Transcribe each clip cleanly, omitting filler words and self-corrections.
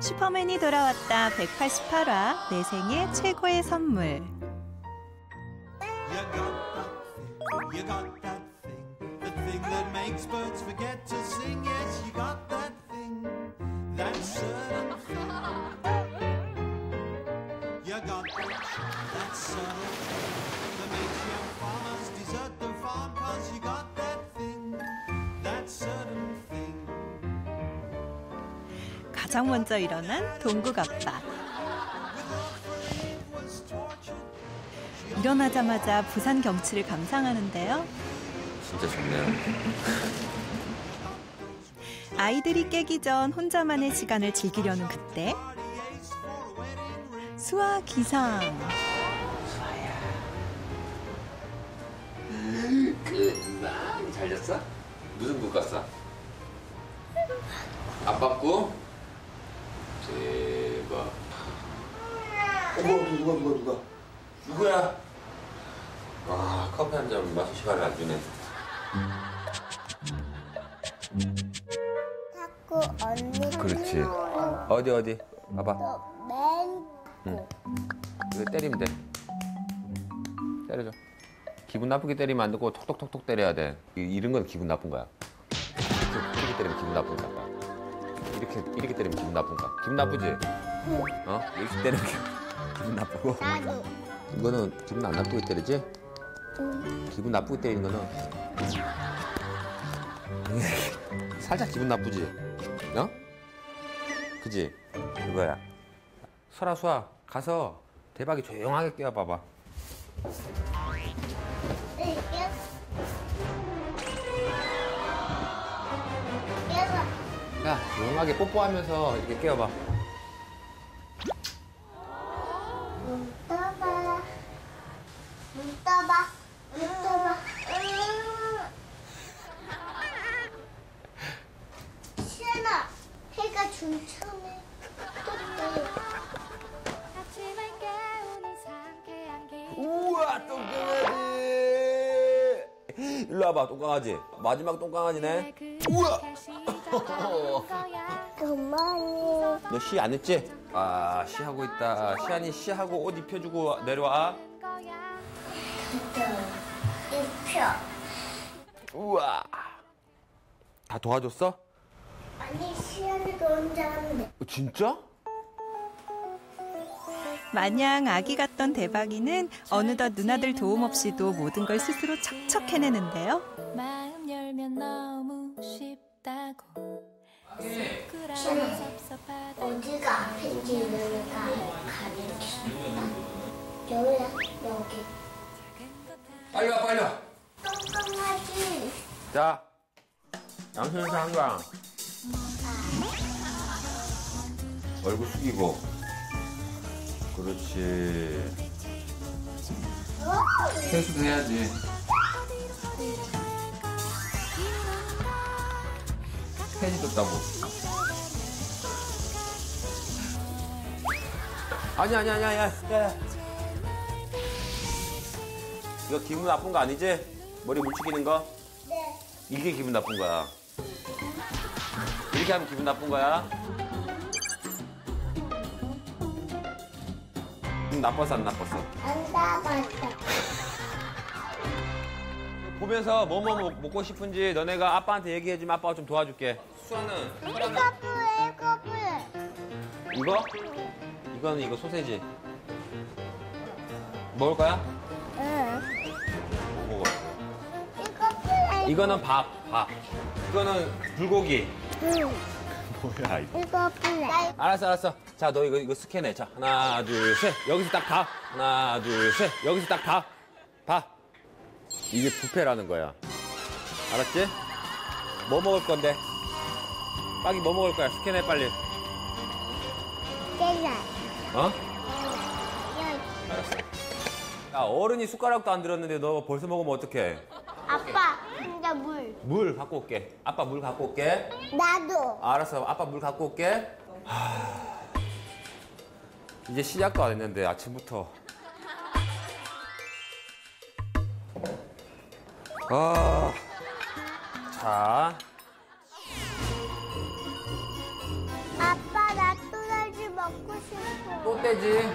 슈퍼맨이 돌아왔다 188화 내 생애 최고의 선물. 가장 먼저 일어난 동국 아빠. 일어나자마자 부산 경치를 감상하는데요. 진짜 좋네요. 아이들이 깨기 전 혼자만의 시간을 즐기려는 그때. 수아 기상. 수아야. 끝나. 잘 잤어? 무슨 국 갔어? 아빠 국? 대박. 누가? 누구야? 와, 커피 한 잔 마실 시간을 안 주네. 자꾸 언니. 그렇지. 어디? 봐봐. 응. 이거 때리면 돼. 때려줘. 기분 나쁘게 때리면 안 되고 톡톡톡톡 때려야 돼. 이런 건 기분 나쁜 거야. 이렇게 때리면 기분 나쁜 거야. 이렇게 때리면 기분 나쁜가? 기분 나쁘지? 응. 어? 이렇게 때리면 기분 나쁘고. 나도. 이거는 기분 안 나쁘게 때리지? 응. 기분 나쁘게 때리는 거는 살짝 기분 나쁘지? 어? 그지? 이거야. 설아, 수아, 가서 대박이 조용하게 깨워봐봐. 야, 조용하게 뽀뽀하면서 이렇게 깨워봐. 문 떠봐. 시은아, 해가 중천에 떴대. 우와, 똥강아지. 일로 와봐, 똥강아지. 마지막 똥강아지네. 우와. 너 시 안 했지? 아, 시 하고 있다. 시안이 시 하고 옷 입혀주고 내려와. 우와. 다 도와줬어? 아니, 시안이도 혼자 하는데. 진짜? 마냥 아기 같던 대박이는 어느덧 누나들 도움 없이도 모든 걸 스스로 착착 해내는데요. 마음 열면 너무 쉽. 어디가 앞인지 모르니까 가리키다. 여기. 빨리 와. 똥강아지. 자, 양손에서 한 거야. 얼굴 숙이고. 그렇지. 세수도 해야지. 팬이 떴다고. 아니야. 이거 기분 나쁜 거 아니지? 머리 뭉치기는 거? 네. 이게 기분 나쁜 거야. 이렇게 하면 기분 나쁜 거야. 나빴어, 안 나빴어? 안 나빴어. 보면서 뭐 먹고 싶은지 너네가 아빠한테 얘기해주면 아빠가 좀 도와줄게. 수아는? 이거? 이거? 이거는 이거 소세지. 먹을 거야? 응. 뭐 먹어? 이거는 밥. 이거는 불고기. 응. 뭐야 이거? 이거 불래. 알았어. 자, 너 이거 스캔해. 자, 하나, 둘, 셋. 여기서 딱 다. 하나, 둘, 셋. 여기서 딱 다. 이게 뷔페라는 거야. 알았지? 뭐 먹을 건데? 빡이 뭐 먹을 거야? 스캔해, 빨리. 젤라. 어? 알았어. 야, 어른이 숟가락도 안 들었는데 너 벌써 먹으면 어떡해? 아빠, 혼자 물. 물 갖고 올게. 아빠 물 갖고 올게. 나도. 알았어, 아빠 물 갖고 올게. 이제 시작도 안 했는데, 아침부터. 아, 자. 아빠, 나 또 떼지.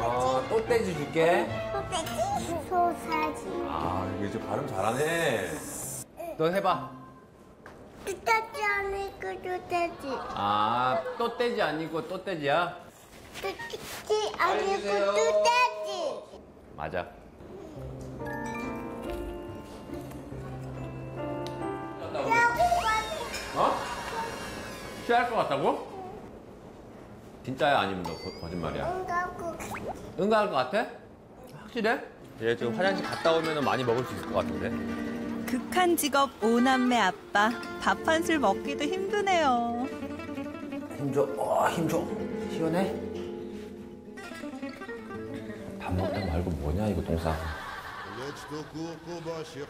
아, 또 떼지 줄게. 또 떼지? 소사지. 아, 이거 이제 발음 잘하네. 너 해봐. 또 떼지 아니고 또 떼지. 아, 또 떼지 아니고 또 떼지야? 또 떼지 아니고 또 떼지. 맞아. 어? 취할 것 같다고? 진짜야 아니면 너 거짓말이야? 응가할 것 같아? 확실해? 얘 지금 화장실 갔다 오면 많이 먹을 수 있을 것 같은데? 극한 직업 5남매 아빠. 밥 한 술 먹기도 힘드네요. 힘줘. 힘줘. 시원해? 밥 먹다 말고 뭐냐 이거 동상.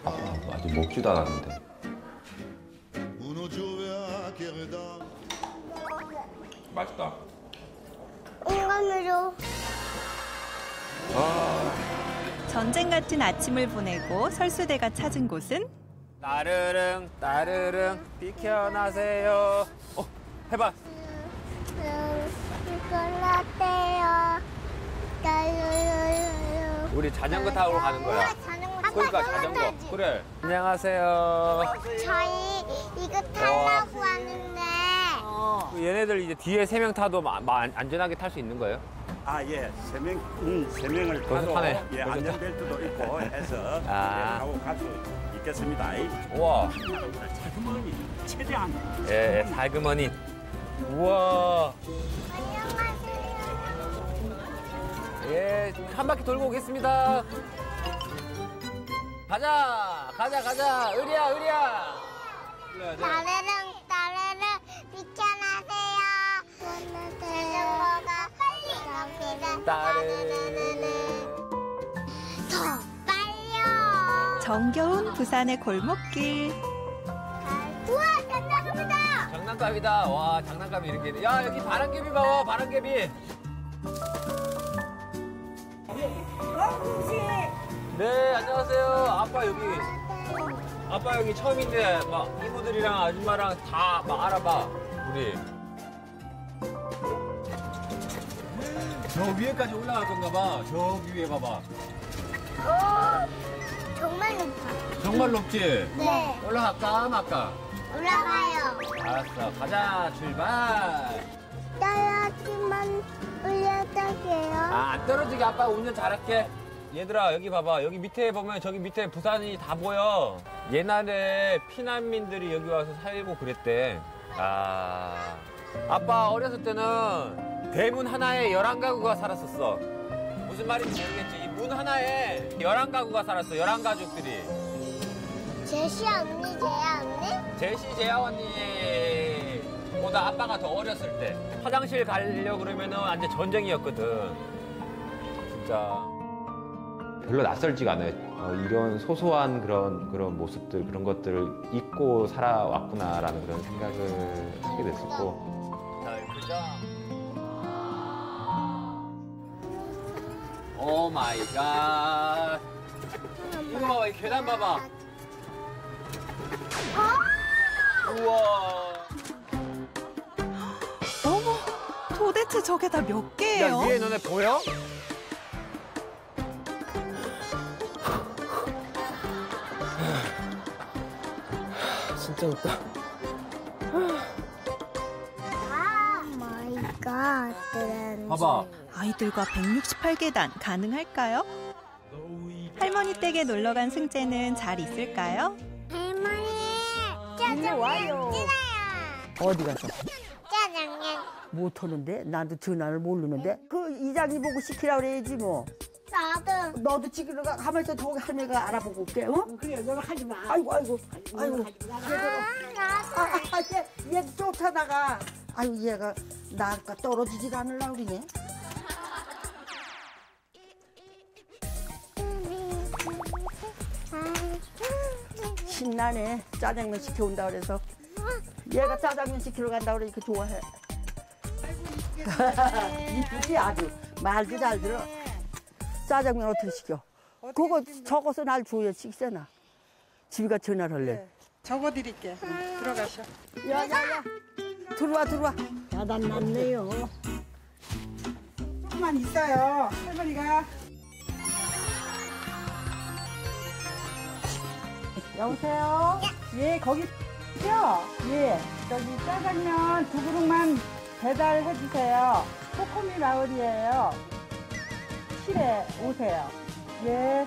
아빠 아직 먹지도 않았는데. 맛있다. 인간으로. 전쟁 같은 아침을 보내고 설수대가 찾은 곳은 따르릉 따르릉 비켜나세요. 해봐. 비켜나세요. 따르릉. 우리 자전거 타고 가는 거야. 그러니까 자전거. 그래. 안녕하세요. 저희 이거 타려고 하는데. 얘네들 이제 뒤에 3명 타도 안전하게 탈 수 있는 거예요? 아, 예. 3명, 3명을 타도 예, 안전벨트도 있고 해서 하고 갈 수 있겠습니다. 우와. 살그머니, 최대한. 예, 살그머니. 우와. 안녕하세요. 예, 한 바퀴 돌고 오겠습니다. 가자, 가자, 가자. 의리야, 의리야. 따르릉, 따르릉, 비켜나세요. 자전거가 빨리 갑니다. 따르릉. 더 빨리요. 정겨운 부산의 골목길. 우와, 장난감이다. 장난감이다. 와, 장난감이 이렇게. 야, 여기 바람개비 봐봐, 바람개비. 네, 안녕하세요. 아빠 여기 처음인데 막 이모들이랑 아줌마랑 다 막 알아봐. 우리 저 위에까지 올라갈 건가 봐. 저기 위에 봐봐. 정말 높아. 정말 높지? 네. 올라갈까 말까? 올라가요. 알았어, 가자, 출발. 떨어지면 올려줄게요. 아, 안 떨어지게 아빠 운전 잘할게. 얘들아, 여기 봐봐. 여기 밑에 보면 저기 밑에 부산이 다 보여. 옛날에 피난민들이 여기 와서 살고 그랬대. 아, 아빠 어렸을 때는 대문 하나에 11가구가 살았었어. 무슨 말인지 모르겠지? 이 문 하나에 11가구가 살았어, 11가족들이. 제시 언니, 재야 언니? 제시, 재야 언니보다 아빠가 더 어렸을 때. 화장실 가려고 그러면 완전 전쟁이었거든. 진짜. 별로 낯설지가 않아요. 이런 소소한 그런 모습들, 그런 것들을 잊고 살아왔구나라는 그런 생각을 하게 됐었고. 자, 예쁘죠? 오 마이 갓. 이거 봐봐, 이 계단 봐봐. 우와. 어머, 도대체 저게 다 몇 개예요? 야, 위에 너네 보여? 진짜 웃다. 마이갓. 봐봐. 아이들과 168계단 가능할까요? 할머니 댁에 놀러 간 승재는 잘 있을까요? 할머니, 짜장면 와요. 어디 가서? 짜장면. 못하는데? 나도 전화를 모르는데? 그 이장이 보고 시키라고 그래야지 뭐. 나도. 너도 지금 가만히 있어. 더 할머니가 알아보고 올게. 어? 그래, 너는 하지 마. 아이고. 얘 쫓아다가. 아유, 얘가 나니까 떨어지질 않으려고 그러네. 신나네. 짜장면 시켜온다 그래서. 얘가 짜장면 시키러 간다 그러니까 좋아해. 이쁘지 아주. 말도 잘 들어. 짜장면 어떻게 시켜? 그거 적어서 날 줘요, 식세나. 집이가 전화를 할래. 네, 적어 드릴게. 들어가셔. 야야야. 들어와. 야단 났네요. 엄마, 가만 있어요. 할머니가. 여보세요? 예, 거기죠? 예, 저기 짜장면 두 그릇만 배달해주세요. 코코미 마을이에요. 7에 오세요. 예.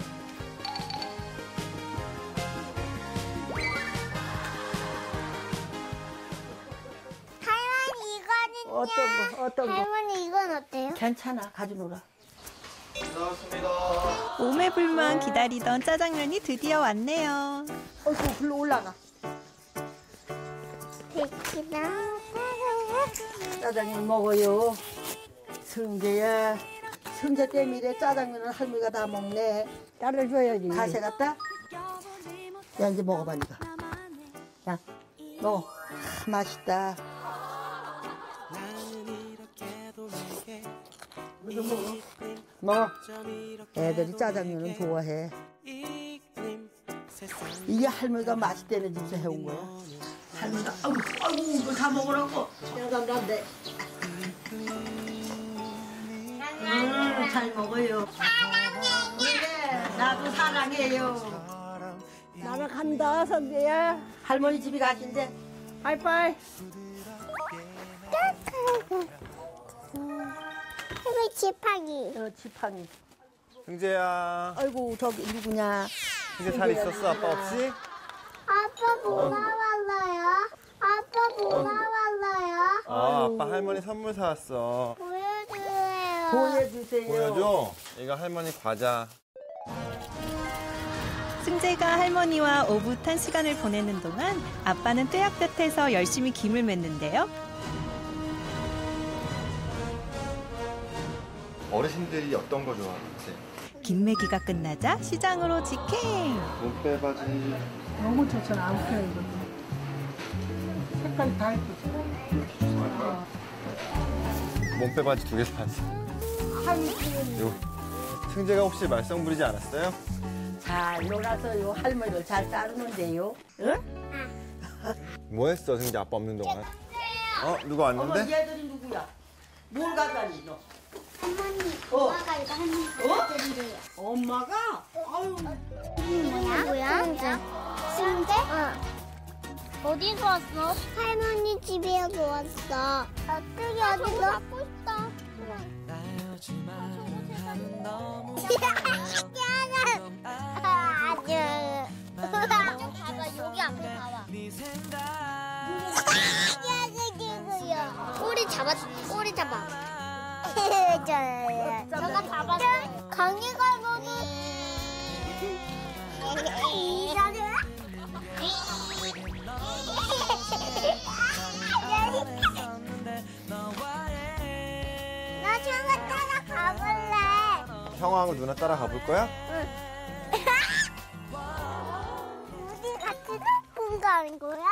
어떤 거? 어떤 거? 할머니 이건 어때요? 괜찮아, 가지고 놀아. 나왔습니다. 몸에 불만 기다리던 짜장면이 드디어 왔네요. 어이구, 글로 올라가. 짜장면 먹어요. 승재야, 승재 때문에 짜장면을 할머니가 다 먹네. 딸을 줘야지. 다시 갔다? 야, 이제 먹어봐, 니가. 야, 먹어. 아, 맛있다. 먹어. 애들이 짜장면은 좋아해. 이게 할머니가 맛있대는 집에서 해온 거야. 할머니가 아이고 이거 다 먹으라고. 감사합니다. 잘 먹어요. 사랑해요. 나도 사랑해요. 나랑 간다 선배야. 할머니 집에 가신대. 하이파이. 할머니 지팡이. 지팡이. 승재야. 아이고 저기 누구냐. 승재 잘 있었어 아빠 없이? 아빠 고마웠어요. 아빠 고마웠어요. 아 아빠 할머니 선물 사왔어. 보여주세요. 보여주세요. 보여줘. 이거 할머니 과자. 승재가 할머니와 오붓한 시간을 보내는 동안 아빠는 뙤약볕에서 열심히 김을 맸는데요. 어르신들이 어떤 거 좋아하는지. 김매기가 끝나자 시장으로 직행. 목대바지. 너무 좋잖아. 안 펴 이거. 색깔 다 예쁘죠. 몸빼바지 두 개 샀어. 요. 승재가 혹시 말썽 부리지 않았어요? 잘 놀아서요. 할머니를 잘 따르는데요. 응? 뭐 했어 승재 아빠 없는 동안? 누가 왔는데? 어머 얘들이 누구야? 뭘 가져왔니 너? 할머니, 엄마가 이거 할머니 가져왔는데요. 엄마가? 아유, 뭐야? 승재? 어디서 왔어? 할머니 집에서 왔어. 어떻게 어디서? 아, 갖고 싶다. 아주 봐봐, 여기 앞에 봐봐. 꼬리 잡아, 꼬리 잡아. 저거 잡았어. 강이가 너도 이상해. 나 저거 따라 가볼래. 형아하고 누나 따라 가볼 거야? 응. 우리 같이 공부 가는 거야?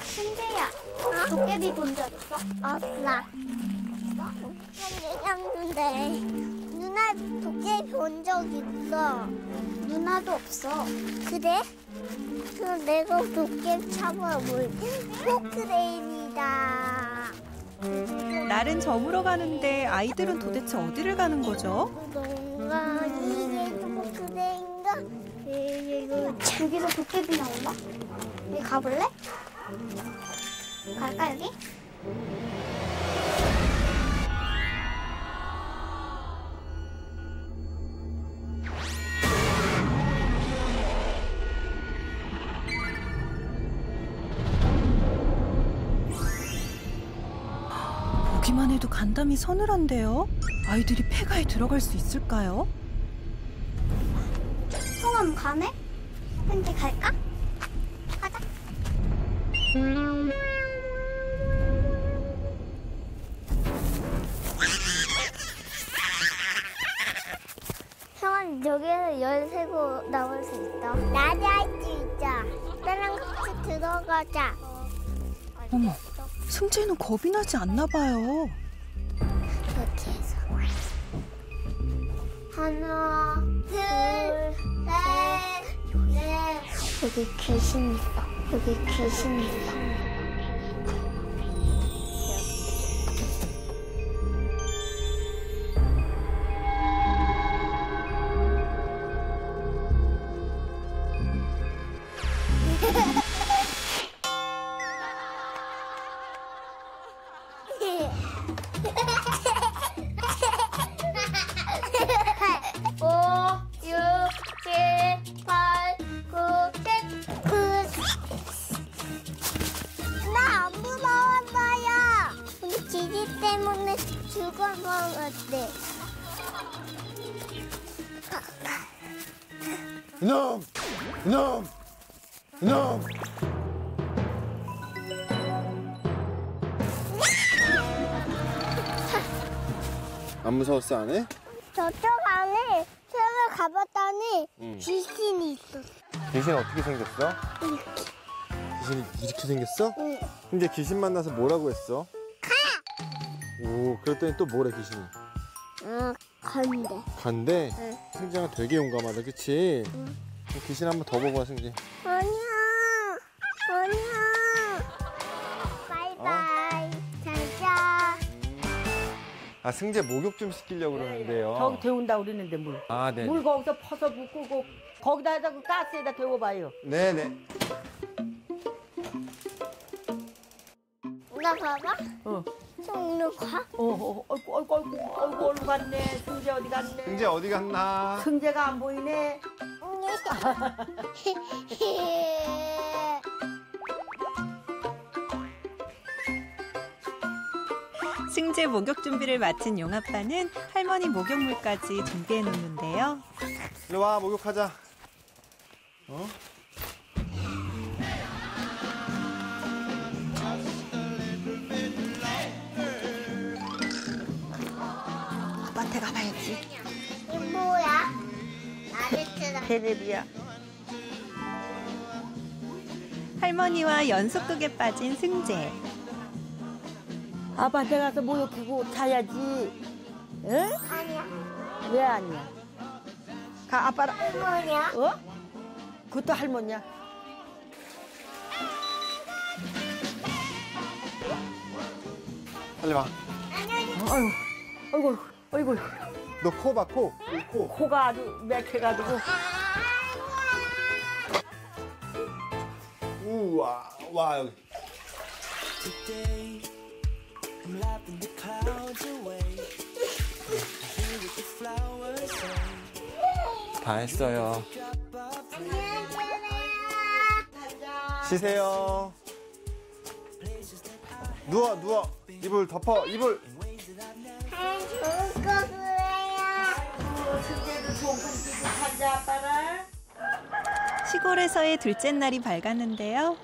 승재야, 도깨비 본 적 있어? 없어. 도깨비였는데 누나 도깨비 본 적 있어? 누나도 없어. 그래? 그럼 내가 도깨비 잡아볼 포크레인이다. 날은 저물어 가는데 아이들은 도대체 어디를 가는 거죠? 뭔가 이게 포크레인가? 여기서 도깨비 나온다? 여기 가볼래? 갈까 여기? 보기만 해도 간담이 서늘한데요? 아이들이 폐가에 들어갈 수 있을까요? 성함 가네? 근데 갈까? 가자. 형은 여기에서 열 세고 나올 수 있어. 나도 할 수 있어. 나랑 같이 들어가자. 어머, 승재는 겁이 나지 않나 봐요. 이렇게 해서. 하나, 둘, 셋, 넷. 여기 귀신 있어. 여기 귀신 있어. No! No! No! 안 무서웠어, 안 해? 저쪽 안에 새로 가봤더니 귀신이 있었어. 귀신 어떻게 생겼어? 이렇게. 귀신이 이렇게 생겼어? 응. 근데 귀신 만나서 뭐라고 했어? 가! 오, 그랬더니 또 뭐래, 귀신이? 응. 간대. 간대? 응. 승재가 되게 용감하다, 그치? 응. 귀신 한번 더 봐봐, 승재. 아니야. 아니야. 바이바이. 어? 잘 자. 아, 승재 목욕 좀 시키려고 그러는데요. 저기 데운다고 그러는데, 물. 아, 네. 물 거기서 퍼서 붓고, 거기다가 그 가스에다 데워봐요. 네네. 나 봐봐. 어. 승재 가? 어, 어이구, 어디 갔네. 승재 어디 갔네. 승재 어디 갔나? 승재가 안 보이네. 승재 목욕 준비를 마친 용아빠는 할머니 목욕물까지 준비해 놓는데요. 이리 와, 목욕하자. 어? 아빠한테 가봐야지. 이게 뭐야? 아베트다. 베레비야. 할머니와 연속극에 빠진 승재. 아빠한테 가서 목욕하고 자야지. 응? 아니야. 왜 아니야? 가, 아빠랑. 할머니야? 어? 그것도 할머니야. 빨리 와. 아유, 아이고. 어이구, 너 코 봐, 코. 코. 코가 아주 맥혀가지고. 우와, 와, 여기. 다 했어요. 쉬세요. 누워, 누워. 이불 덮어, 이불. 시골에서의 둘째 날이 밝았는데요.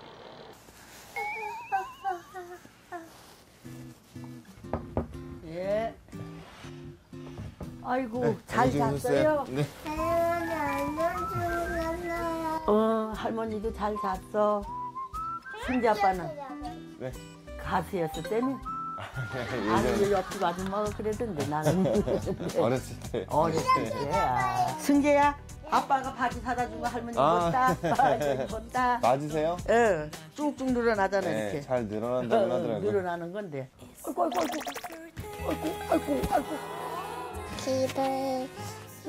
예. 아이고, 네, 잘 잤어요? 네. 어, 할머니도 잘 잤어. 승재 아빠는? 네. 가수였을 때는? 아니, 옆집 아줌마가 그랬던데, 나는. 어렸을 때. 어렸을 때. 승재야, 아빠가 바지 사다 준 거 할머니 입었다. 바지 입었다. 맞으세요? 예. 쭉쭉 늘어나잖아, 네, 이렇게. 잘 늘어난다, 늘어나더라고요. 늘어나는 건데. 아이고, 아이고, 아이고. 아이고, 아이고. 집을,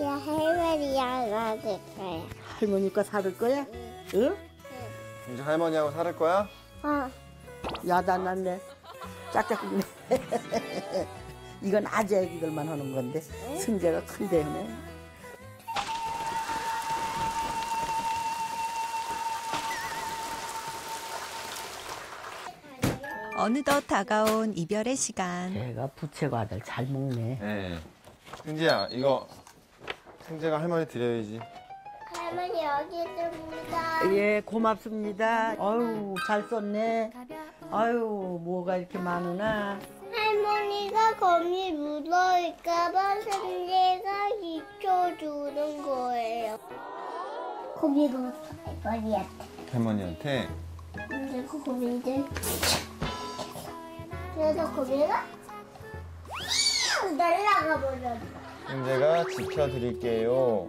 야, 할머니랑 살을 거야. 할머니과 살을 거야? 응? 응. 이제 할머니하고 살을 거야? 어. 야단났네. 짝짝꿍네. 이건 아재 애기들만 하는 건데 승재가 큰데 네. 어느덧 다가온 이별의 시간. 걔가 부채과들 잘 먹네. 네. 승재야, 이거 승재가 할머니 드려야지. 할머니 여기 있습니다. 예, 고맙습니다. 아유, 잘 썼네. 아유, 뭐가 이렇게 많으나. 할머니가 거미 물어올까봐 승재가 지켜주는 거예요. 거미 물었어, 할머니한테. 할머니한테? 그리고 거미들. 그래서 거미가 날아가 버렸어. 제가 지켜드릴게요.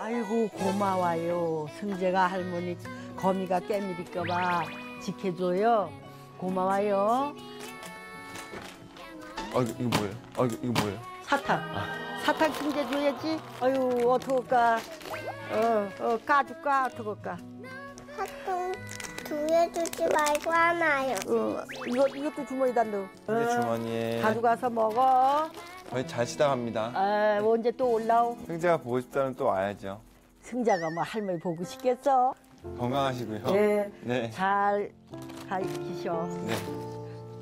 아이고 고마워요. 승재가 할머니 거미가 깨밀릴까봐 지켜줘요. 고마워요. 아 이거 뭐예요? 아 이거 뭐예요? 사탕. 아. 사탕 승재 줘야지. 아유 어떡할까? 까줄까 어떡할까? 사탕 두 개 주지 말고 하나요. 이것도 주머니다 넣어. 이제 주머니에. 가져가서 먹어. 저희 잘 쉬다 갑니다. 아, 언제 또 올라오? 승자가 보고 싶다면 또 와야죠. 승자가 뭐 할머니 보고 싶겠어? 건강하시고요. 네. 네. 잘 가르치셔. 네.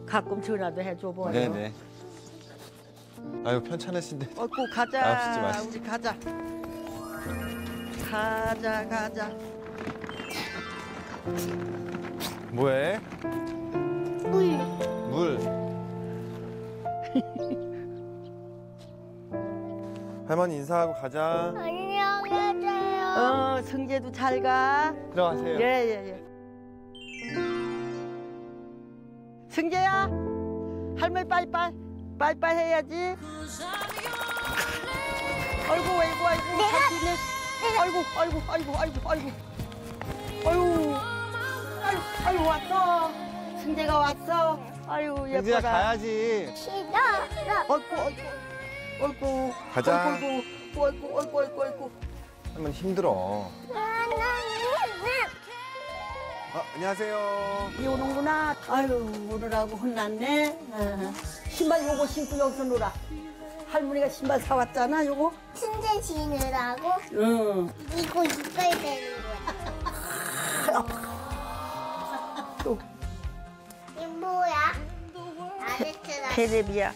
가끔 전화도 해줘봐요. 네네. 아유, 편찮으신데. 어이구, 가자. 아프지 마시죠. 우리 가자. 가자, 가자. 뭐해? 물. 물. 할머니 인사하고 가자. 안녕하세요. 승재도 잘 가. 들어가세요. 예. 승재야, 할머니 빠이빠이 해야지. 아이고. 내가... 아이고 왔어. 승재가 왔어. 아유 예쁘다. 승재야 가야지. 싫어. 아이고 가자. 아이고. 할머니 힘들어. 아, 안녕하세요. 비 오는구나. 아유 오느라고 혼났네. 아, 신발 요거 신고 여기서 놀아. 할머니가 신발 사왔잖아 요거. 승재 지느라고? 응. 이거 이빨 되는 거야. 또. 이 뭐야? 아베트라. 테레비야.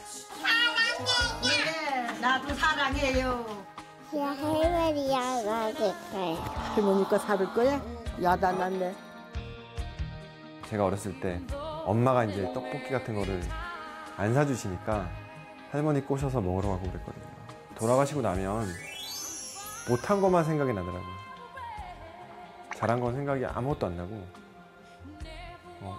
나도 사랑해요. 야, 할머니야, 나겠어요. 할머니 거 사줄 거야? 야단났네. 제가 어렸을 때 엄마가 이제 떡볶이 같은 거를 안 사주시니까 할머니 꼬셔서 먹으러 가고 그랬거든요. 돌아가시고 나면 못한 것만 생각이 나더라고요. 잘한 건 생각이 아무것도 안 나고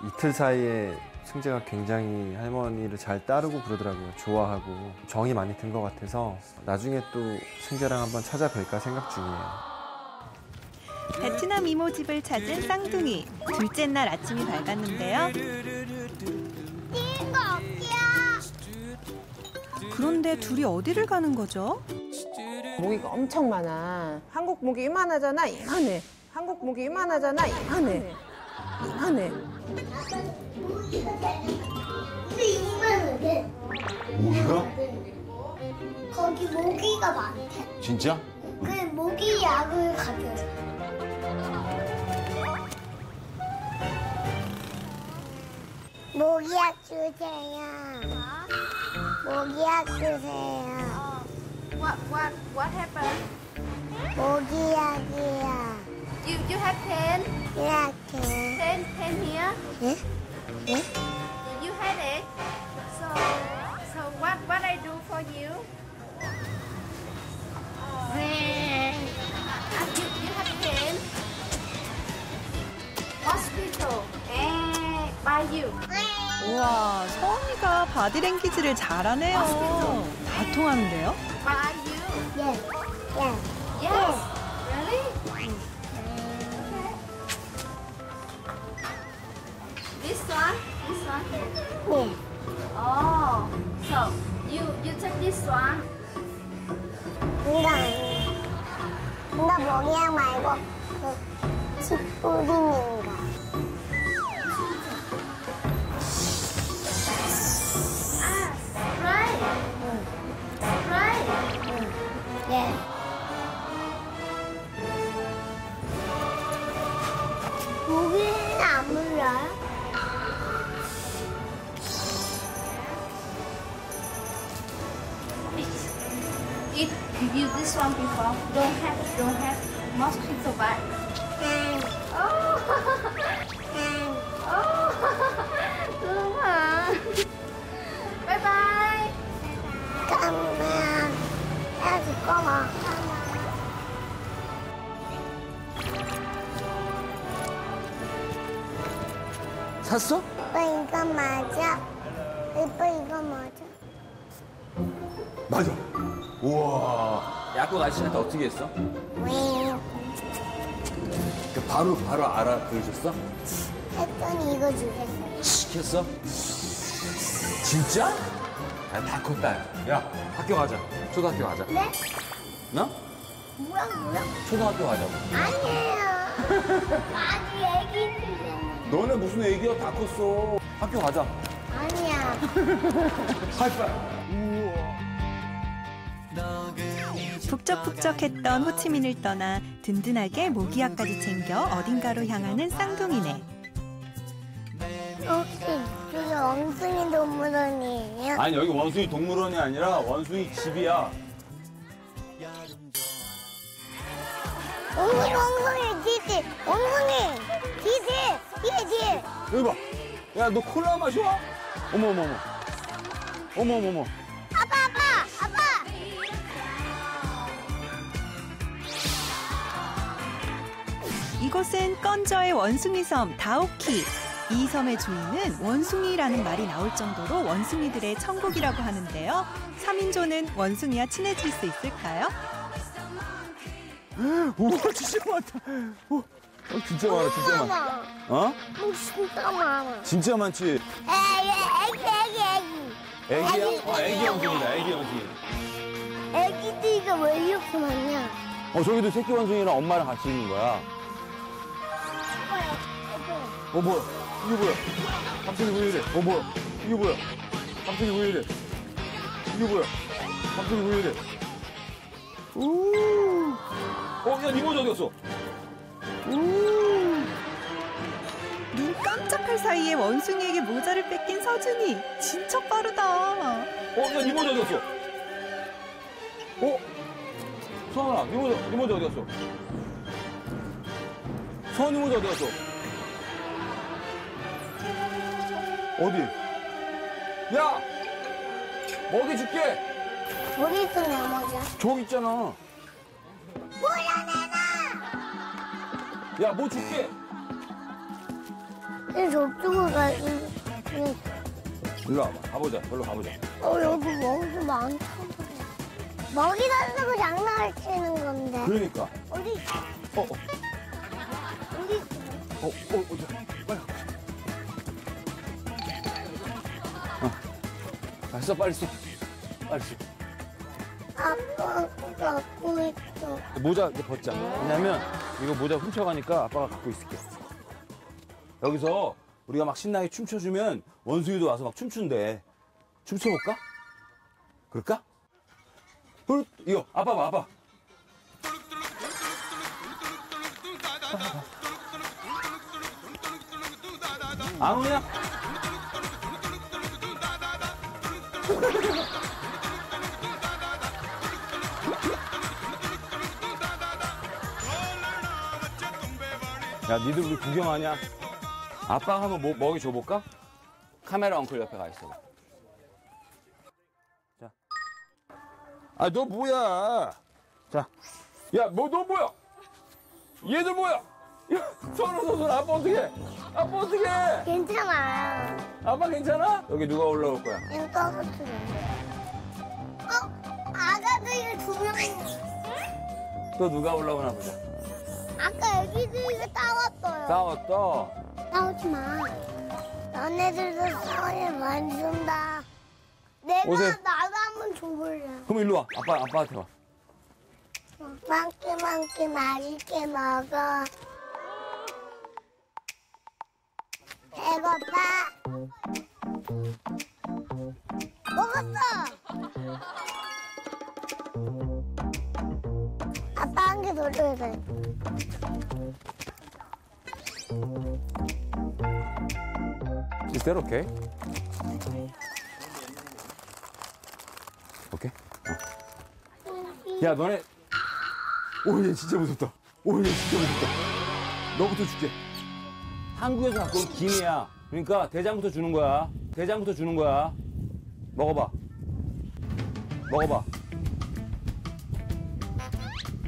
이틀 사이에 승재가 굉장히 할머니를 잘 따르고 그러더라고요. 좋아하고 정이 많이 든 것 같아서 나중에 또 승재랑 한번 찾아뵐까 생각 중이에요. 베트남 이모 집을 찾은 쌍둥이. 둘째 날 아침이 밝았는데요. 그런데 둘이 어디를 가는 거죠? 모기가 엄청 많아. 한국 모기 이만하잖아. 이만해. 한국 모기 이만하잖아. 이만해. 이만해. 근데 이만은 돼. 모기가? 거기 모기가 많대. 진짜? 그 모기 약을 가져줘. 모기약 주세요. 모기약 주세요. What happened? 모기약이야. You have pen? Yeah, pen here? Yeah? Yeah? You had it. So what I do for you? You have pen? Hospital. By you. 우와, 서은이가 바디랭귀지를 잘하네요. 다 통하는데요? By you. Yes. This one? Yeah. Oh, so you take this one. 이거 모기약 말고 그 집뿌리인가. 아, right. Right. Yeah. 모기는 안 물려요? You this one before. Don't have mosquito bite. Bye. Come on. Let's go on. 샀어? 오빠 이거 맞아. 맞아. 우와. 약국 아저씨한테 어떻게 했어? 바로 알아들으셨어? 했더니 이거 주겠어. 시켰어? 진짜? 야, 다 컸다. 야, 학교 가자. 초등학교 가자. 네? 나? 뭐야? 초등학교 가자고. 아니에요. 아주 애기인데. 너네 무슨 애기야? 다 컸어. 학교 가자. 아니야. 하이파이브. 북적북적했던 호치민을 떠나 든든하게 모기약까지 챙겨 어딘가로 향하는 쌍둥이네. 혹시 여기 원숭이 동물원이에요? 아니, 여기 원숭이 동물원이 아니라 원숭이 집이야. 원숭이 뒤지! 원숭이 뒤지! 뒤지! 여기 봐! 야, 너 콜라 마셔? 어머어머어머. 어머어머어머. 이곳은 건저의 원숭이 섬 다오키. 이 섬의 주인은 원숭이라는 말이 나올 정도로 원숭이들의 천국이라고 하는데요. 3인조는 원숭이와 친해질 수 있을까요? 우와, 진짜 많다. 오, 진짜 많아, 진짜 많아. 어? 진짜 많아. 진짜 많지? 애기. 애기야? 애기 원숭이다, 애기 원숭이. 애기들이가 왜 이렇게 많냐? 저기도 새끼 원숭이랑 엄마랑 같이 있는 거야. 뭐야? 이게 뭐야? 갑자기 왜 이래? 뭐야? 이게 뭐야? 갑자기 왜 이래? 이게 뭐야? 갑자기 왜 이래? 우! 야, 니모지 어디 갔어? 눈 깜짝할 사이에 원숭이에게 모자를 뺏긴 서준이. 진짜 빠르다. 야, 니모지 어디 갔어? 서한아, 니모지 어디 갔어? 서한 니모지 어디 갔어? 어디? 야! 먹이 줄게! 저기 있었네, 어머니야. 저기 있잖아. 몰라, 내놔! 야, 뭐 줄게! 저쪽으로 가. 일로 와봐. 가보자. 일로 가보자. 여기 먹이 많다. 먹이 달라고 장난을 치는 건데. 그러니까. 어디 있어? 어디 있어? 빨리 가보자. 빨리 써. 아빠가 갖고 있어. 모자 이제 벗자. 왜냐면 이거 모자 훔쳐가니까 아빠가 갖고 있을게. 여기서 우리가 막 신나게 춤춰주면 원숭이도 와서 막 춤춘대. 춤춰볼까? 그럴까? 이거 아빠 봐, 아빠. 안 오냐? 야, 니들 우리 구경하냐? 아빠가 한번 먹이 줘볼까? 카메라 엉클 옆에 가 있어. 자. 아, 너 뭐야? 자. 야, 너 뭐야? 얘들 뭐야? 서로 아빠 어떡해? 아빠 어떡해? 괜찮아. 아빠 괜찮아? 여기 누가 올라올 거야? 이거 같은데. 아가들이 두 명이네. 또 누가 올라오나 보자. 아까 애기들이 싸웠어요. 싸웠어? 싸우지 마. 너네들도 싸움을 많이 준다. 내가 오세요. 나도 한번 줘볼래. 그럼 일로 와. 아빠한테 와. 많게 맛있게 먹어. 배고파. 먹었어. 아빠 한 개 더 줘야 돼. Is that okay? 오케이? 야, 너네. 얘 진짜 무섭다. 얘 진짜 무섭다. 너부터 줄게. 한국에서 갖고 온 김이야. 그러니까 대장부터 주는 거야. 먹어봐.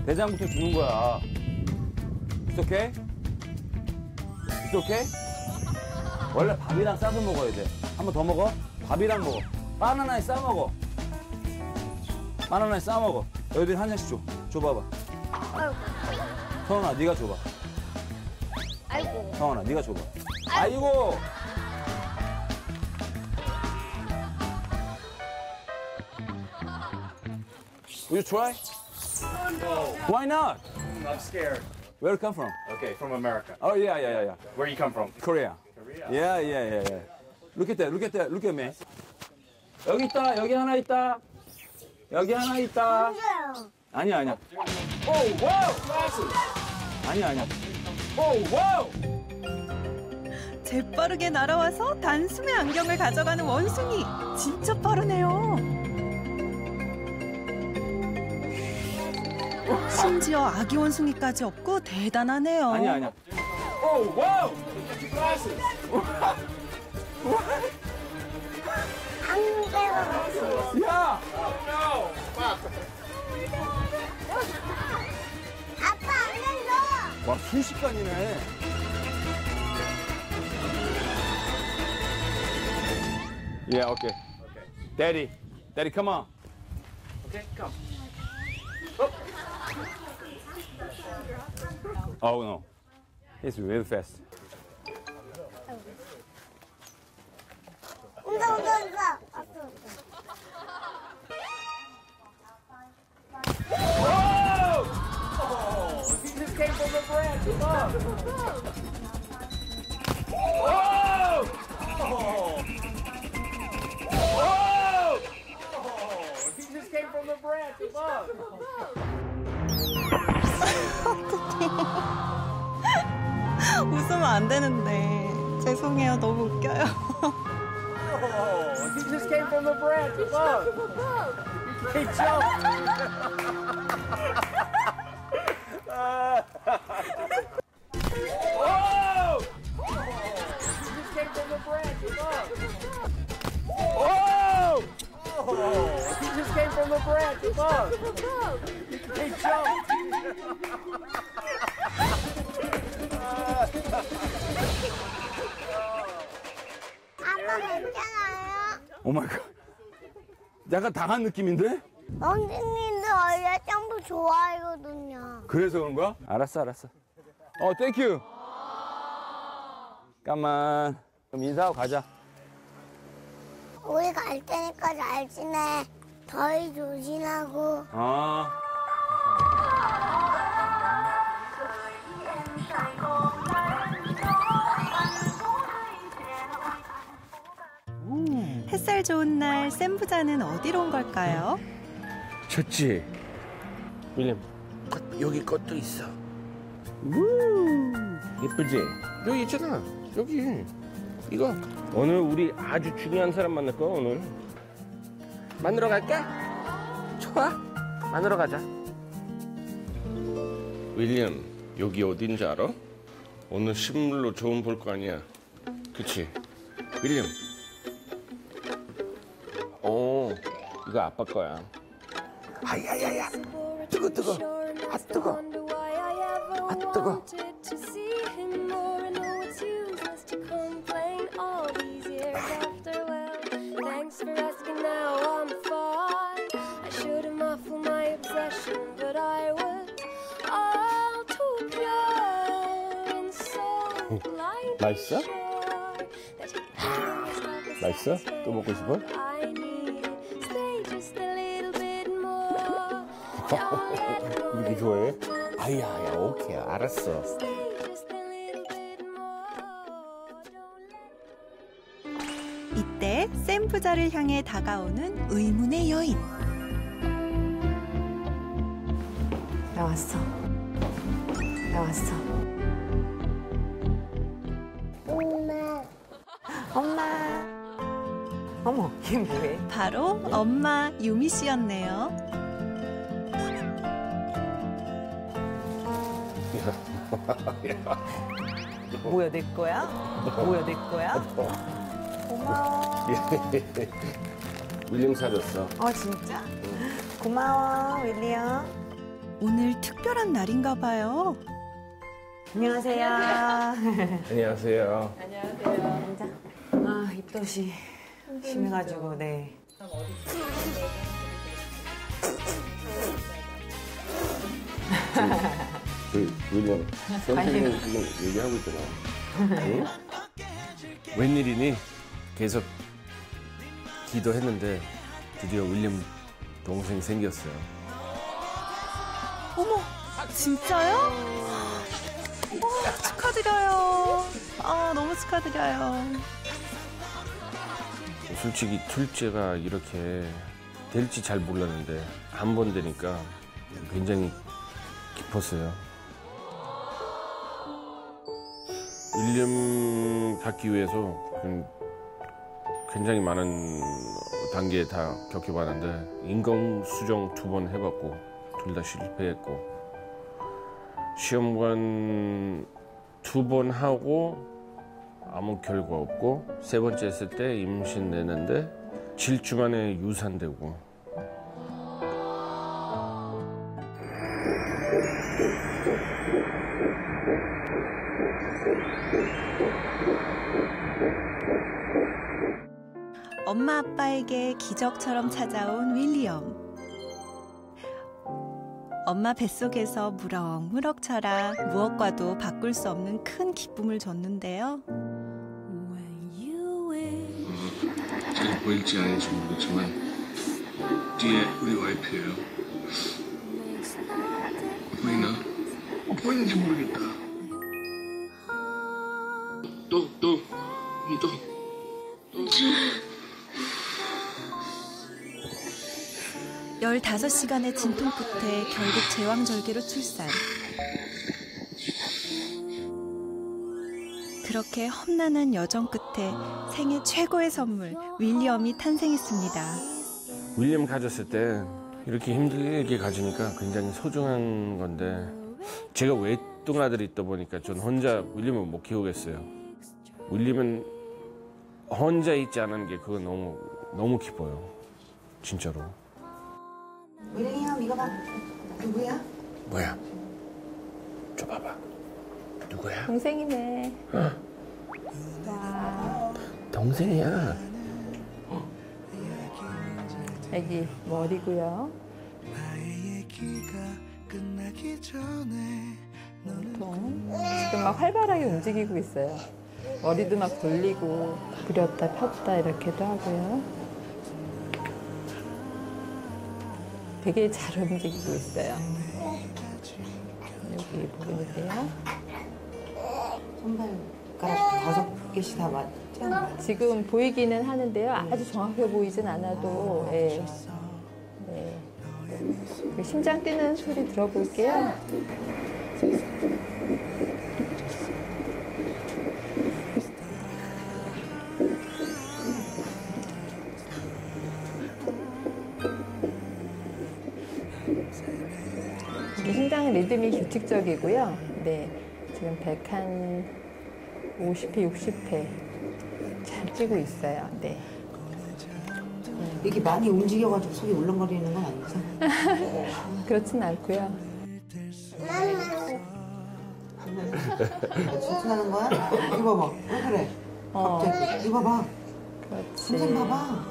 대장부터 주는 거야. It's okay? 원래 밥이랑 싸서 먹어야 돼. 한 번 더 먹어. 밥이랑 먹어. 바나나에 싸 먹어. 만원에 싸먹어. 너희들 한 장씩 줘. 줘봐봐. 성원아, 네가 줘봐. 아이고. 성원아, 네가 줘봐. 아이고. Will you try? No. Why not? I'm scared. Where you come from? Okay, from America. Oh, yeah. Where you come from? Korea. Korea? Yeah. Look at that. Look at me. 여기 있다. 여기 하나 있다. 여기 하나 있다. 아니야. Oh, wow! 아니야. Oh, wow! 재빠르게 날아와서 단숨에 안경을 가져가는 원숭이. 진짜 빠르네요. 심지어 아기 원숭이까지 없고 대단하네요. 아니야. Oh, wow! 안경. 야! 아빠 안 눌러. 와, 순식간이네. Yeah, okay. Daddy, come on. Okay, come. Oh no, it's really fast. 온다. Whoa! He just came from the branch. Come on. Whoa! Whoa! He just came from the branch. Come on. 웃으면 안 되는데. 죄송해요. 너무 웃겨요. 아빠 괜찮아요? 오 마이 갓. 약간 당한 느낌인데? 선생님도 원래 점프 좋아하거든요. 그래서 그런 거야? 알았어. 땡큐. 잠깐만. 그럼 인사하고 가자. 우리 갈 테니까 잘 지내. 더위 조심하고. 햇살 좋은 날 샘부자는 어디로 온 걸까요? 좋지. 윌리엄, 여기 것도 있어. 예쁘지? 여기 있잖아. 여기. 이거. 오늘 우리 아주 중요한 사람 만날 거야, 오늘. 만나러 갈까? 좋아. 만나러 가자. 윌리엄, 여기 어딘지 알아? 오늘 식물로 좋은 볼 거 아니야. 그치? 윌리엄. 이거 아빠 거야. 아야야야. 뜨거. 아 뜨거. 맛있어? 맛있어? 또 먹고 싶어? 이렇게 좋아해? 아야야, 오케이, 알았어. 이때 샘 부자를 향해 다가오는 의문의 여인. 나왔어. 엄마. 어머, 이게 뭐야? 바로 엄마 유미 씨였네요. 뭐야, 내 거야? 고마워. 윌리엄 사줬어. 진짜? 고마워, 윌리엄. 오늘 특별한 날인가 봐요. 안녕하세요. 안녕하세요. 앉아. 입덧이 심해가지고, 네. 지금 선생님 지금 얘기하고 있잖아. 응? 웬일이니? 계속 기도했는데 드디어 윌리엄 동생이 생겼어요. 어머, 진짜요? 오, 축하드려요. 아, 너무 축하드려요. 솔직히 둘째가 이렇게 될지 잘 몰랐는데 한 번 되니까 굉장히 기뻤어요. 윌리엄 갖기 위해서 굉장히 많은 단계 다 겪어봤는데 인공 수정 2번 해봤고 둘 다 실패했고 시험관 2번 하고 아무 결과 없고 세 번째 했을 때 임신 내는데 7주 만에 유산되고. 엄마 아빠에게 기적처럼 찾아온 윌리엄. 엄마 뱃속에서 무럭무럭 자라 무엇과도 바꿀 수 없는 큰 기쁨을 줬는데요. 잘 보일지 아닌지 모르겠지만 뒤에 우리 와이프예요. 보이나? 보이는지 모르겠다. 또 15시간의 진통 끝에 결국 제왕절개로 출산. 그렇게 험난한 여정 끝에 생애 최고의 선물 윌리엄이 탄생했습니다. 윌리엄 가졌을 때 이렇게 힘들게 가지니까 굉장히 소중한 건데 제가 외동아들이 있다 보니까 전 혼자 윌리엄을 못 키우겠어요. 윌리엄은 혼자 있지 않은 게 그거 너무 기뻐요. 진짜로. 윌리 형 이거 봐. 누구야? 뭐야? 저 봐봐. 누구야? 동생이네. 어? 와. 동생이야. 어? 애기 머리고요. 몸통. 지금 막 활발하게 움직이고 있어요. 머리도 막 돌리고 부렸다 폈다 이렇게도 하고요. 되게 잘 움직이고 있어요. 여기 보이세요? 손발가락 5개씩 다 맞죠? 지금 보이기는 하는데요. 아주 정확하게 보이진 않아도. 네. 네. 그 심장 뛰는 소리 들어볼게요. 심장 리듬이 규칙적이고요. 네, 지금 150회, 60회 잘 뛰고 있어요. 네. 이게 많이 움직여가지고 속이 울렁거리는 건 아니죠? 그렇진 않고요. 칭찬하는 거야? 이봐봐. 왜 그래? 갑자기 이봐봐. 그렇지. 선생님 봐봐.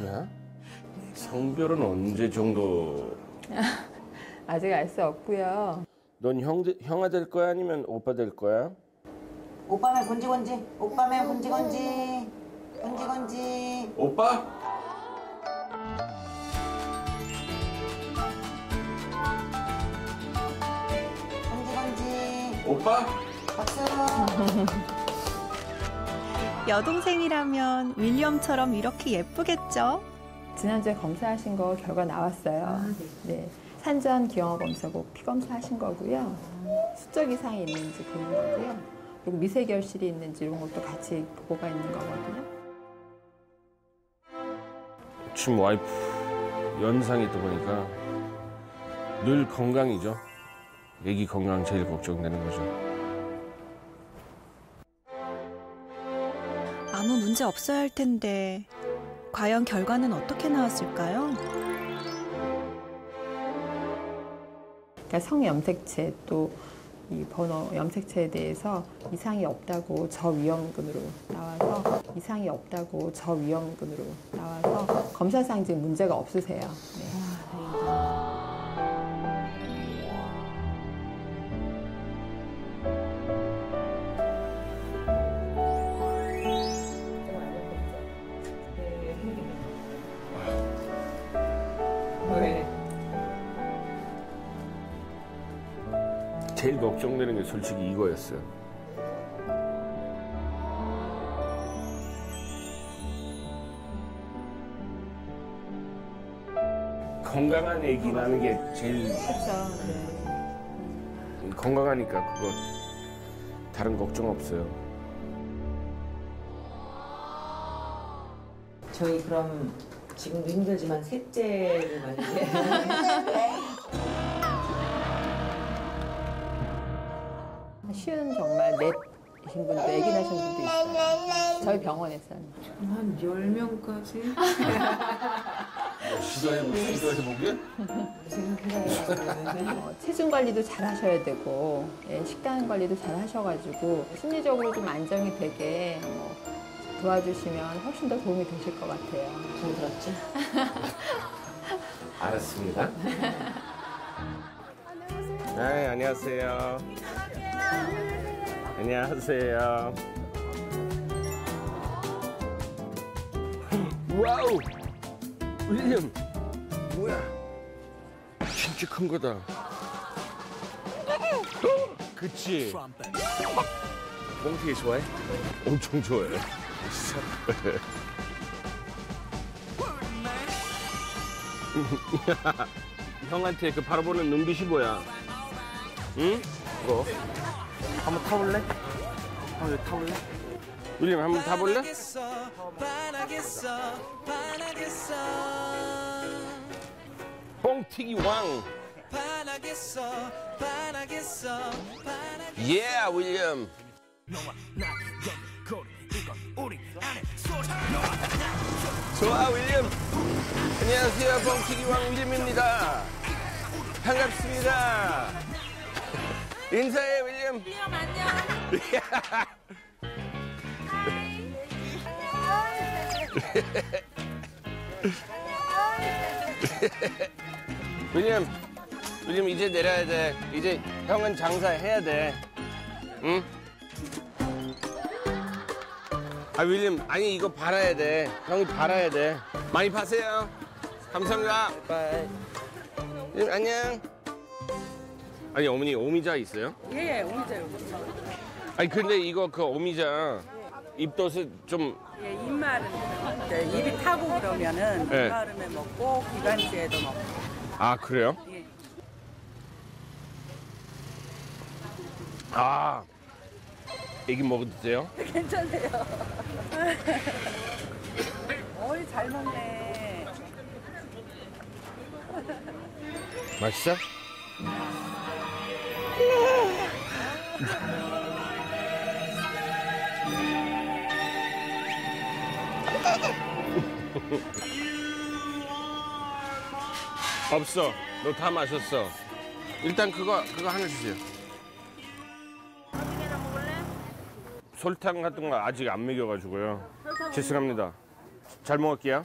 뭐야? 성별은 언제 정도? 아직 알 수 없고요. 넌 형아 될 거야 아니면 오빠 될 거야? 오빠면 건지건지. 오빠면 건지건지. 건지건지. 오빠? 건지건지. 오빠? 박수. 여동생이라면 윌리엄처럼 이렇게 예쁘겠죠? 지난주에 검사하신 거 결과 나왔어요. 아, 네. 네. 산전 기형아 검사고 피검사 하신 거고요. 수적 이상이 있는지 보는 거고요. 그리고 미세 결실이 있는지 이런 것도 같이 보고가 있는 거거든요. 지금 와이프 연상이 있다 보니까 늘 건강이죠. 애기 건강 제일 걱정되는 거죠. 아무 문제 없어야 할 텐데 과연 결과는 어떻게 나왔을까요? 그러니까 성염색체 또 이 번호 염색체에 대해서 이상이 없다고 저위험군으로 나와서 검사상 지금 문제가 없으세요. 네. 제일 걱정되는 게 솔직히 이거였어요. 건강한 애기라는 게 제일 그렇죠. 건강하니까 그거 다른 걱정 없어요. 저희 그럼 지금도 힘들지만 셋째를 만나요. 쉬운 정말 넷이신 분도 아기 낳으신 분도 있어요. 저희 병원에서는 한 10명까지? 시도해서 보게? 생각해봐요. 체중 관리도 잘 하셔야 되고, 예, 식단 관리도 잘 하셔가지고 심리적으로 좀 안정이 되게 뭐 도와주시면 훨씬 더 도움이 되실 것 같아요. 잘 들었죠? 알았습니다. 네, 안녕하세요. 안녕하세요. 와우! 윌리엄! 뭐야? 진짜 큰 거다. 그치? 몽키 좋아해? 엄청 좋아해. 형한테 그 바로 보는 눈빛이 뭐야? 응? 그거? 한번 타볼래? 한번 타볼래? 윌리엄 한번 타볼래? 뻥튀기 왕! 예, yeah, 윌리엄! 좋아, 윌리엄! 안녕하세요, 뻥튀기 왕 윌리엄입니다. 반갑습니다. 인사해, 윌리엄. 윌리엄, 안녕. 하이. 윌리엄, 이제 내려야 돼. 이제 형은 장사해야 돼. 응? 아, 윌리엄, 아니, 이거 팔아야 돼. 형이 팔아야 돼. 많이 파세요. 감사합니다. 바이. 윌리엄, 안녕. 아니, 어머니 오미자 있어요? 예, 오미자요. 아니, 근데 이거 그 오미자 입덧을 좀... 예, 입마른. 네, 입이 타고 그러면은 예. 입마름에 먹고 기관지에도 먹고. 아, 그래요? 예. 아, 애기 먹어도 돼요? 괜찮아요. 어이, 잘 먹네. 맛있어? 없어. 너 다 마셨어. 일단 그거 하나 주세요. 어디에다 먹을래? 설탕 같은 거 아직 안 먹여가지고요. 죄송합니다. 잘 먹을게요.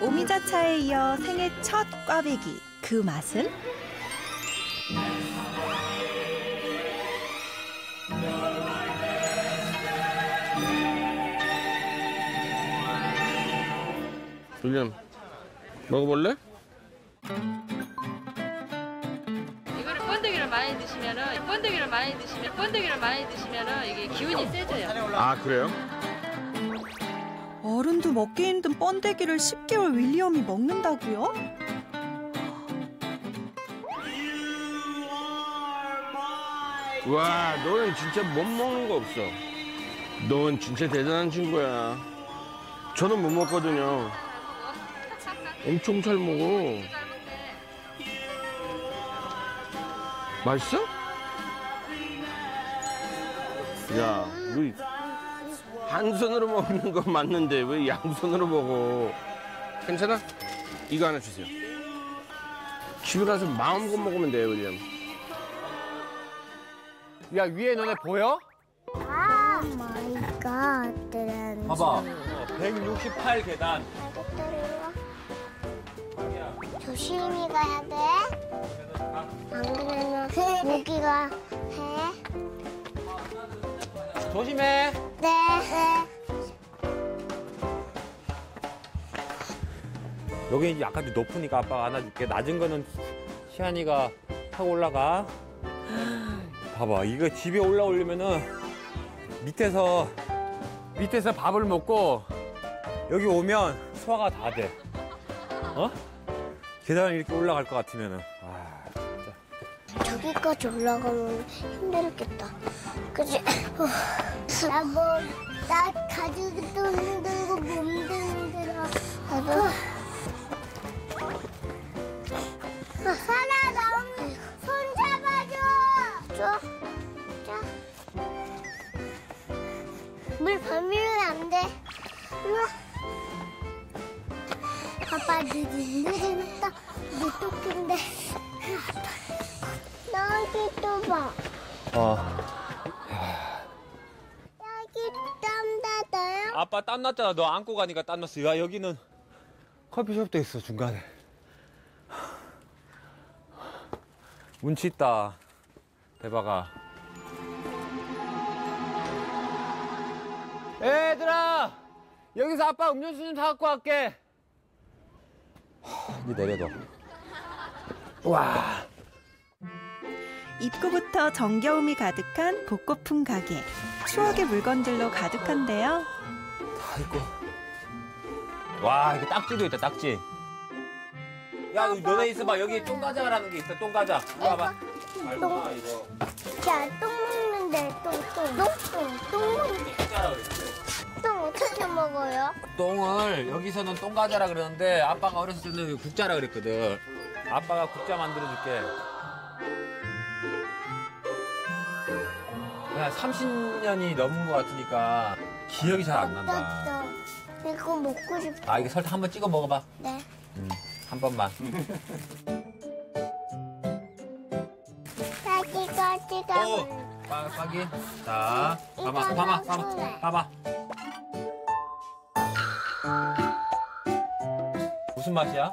오미자차에 이어 생애 첫 꽈배기. 그 맛은? 윌리엄, 먹어볼래? 이거를 번데기를 많이 드시면은 이게 기운이 세져요. 아, 그래요? 어른도 먹기 힘든 번데기를 10개월 윌리엄이 먹는다고요? 와, 너는 진짜 못 먹는 거 없어. 넌 진짜 대단한 친구야. 저는 못 먹거든요. 엄청 잘 먹어. 맛있어? 야, 너 한 손으로 먹는 거 맞는데 왜 양손으로 먹어? 괜찮아? 이거 하나 주세요. 집에 가서 마음껏 먹으면 돼요, 윌리엄. 야, 위에 너네 보여? 아, 마이 갓. 봐봐. 168계단. 조심히 가야 돼. 안 그러면 모기가 해. 조심해. 네. 여기 약간 좀 높으니까 아빠가 안아줄게. 낮은 거는 시안이가 타고 올라가. 봐봐, 이거 집에 올라오려면은 밑에서 밥을 먹고 여기 오면 소화가 다 돼. 어? 계단을 이렇게 올라갈 것 같으면은. 아, 진짜. 저기까지 올라가면 힘들겠다. 그치? 나 뭐, 나 가죽도 힘들고 몸도 힘들어. 나도. 하나 나오면 손 잡아줘. 줘. 자. 물 범위면 안 돼. 아빠 늦었다. 늦었긴데. 여기 또 봐. 여기 땀나다요? 아빠 땀났잖아. 너 안고 가니까 땀났어. 야, 여기는 커피숍도 있어, 중간에. 운치 있다, 대박아. 얘들아! 여기서 아빠 음료수 좀 사갖고 갈게. 이제 내려둬. 와. 입구부터 정겨움이 가득한 복고풍 가게. 추억의 물건들로 가득한데요. 아이고. 와, 이거 딱지도 있다, 딱지. 야, 너네 있어봐. 여기 똥과자라는 게 있어, 똥과자. 봐봐. 똥. 야, 똥 먹는데, 똥 먹는데. 똥 어떻게 먹어요? 똥을 여기서는 똥과자라 그러는데 아빠가 어렸을 때는 국자라 그랬거든. 아빠가 국자 만들어줄게. 야, 30년이 넘은 것 같으니까 기억이 잘 안 난다. 이거 먹고 싶다. 아, 이게 설탕 한번 찍어 먹어봐. 네. 한 번만. 빠기가. 오, 빠기. 자, 봐봐. 무슨 맛이야?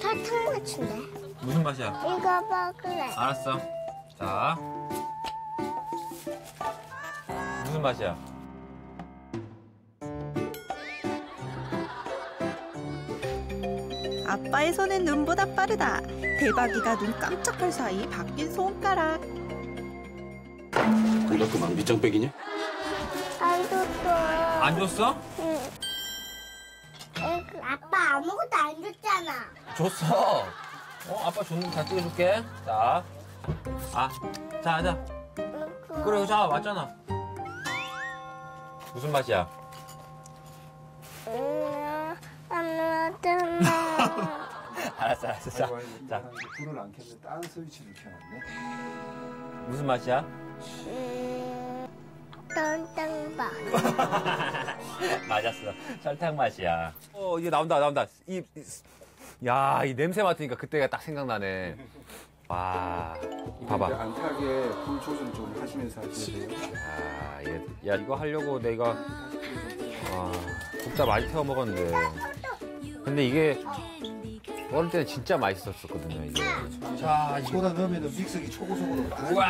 설탕 맛인데. 무슨 맛이야? 이거 먹을래. 알았어. 자, 무슨 맛이야? 아빠의 손은 눈보다 빠르다. 대박이가 눈 깜짝할 사이 바뀐 손가락. 이거 그만 밑장빼기냐? 안 줬어. 안 줬어? 응. 아빠 아무것도 안 줬잖아. 줬어. 아빠 줬는데 다 찍어줄게. 자, 자. 그래, 자, 맞잖아. 무슨 맛이야? 알았어. 자, 불을 안 켰는데 다른 스위치를 켜놨네. 무슨 맛이야? 설탕맛. 맞았어. 설탕 맛이야. 이제 나온다. 야, 이 냄새 맡으니까 그때가 딱 생각나네. 와, 봐봐. 안타게 불 조절 좀 하시면서 하시면 돼요. 아, 얘, 야, 이거 하려고 내가 국자 많이 태워 먹었는데. 근데 이게 어릴 때는 진짜 맛있었거든요, 이게. 자, 소다 넣으면 믹서기 초고속으로. 우와!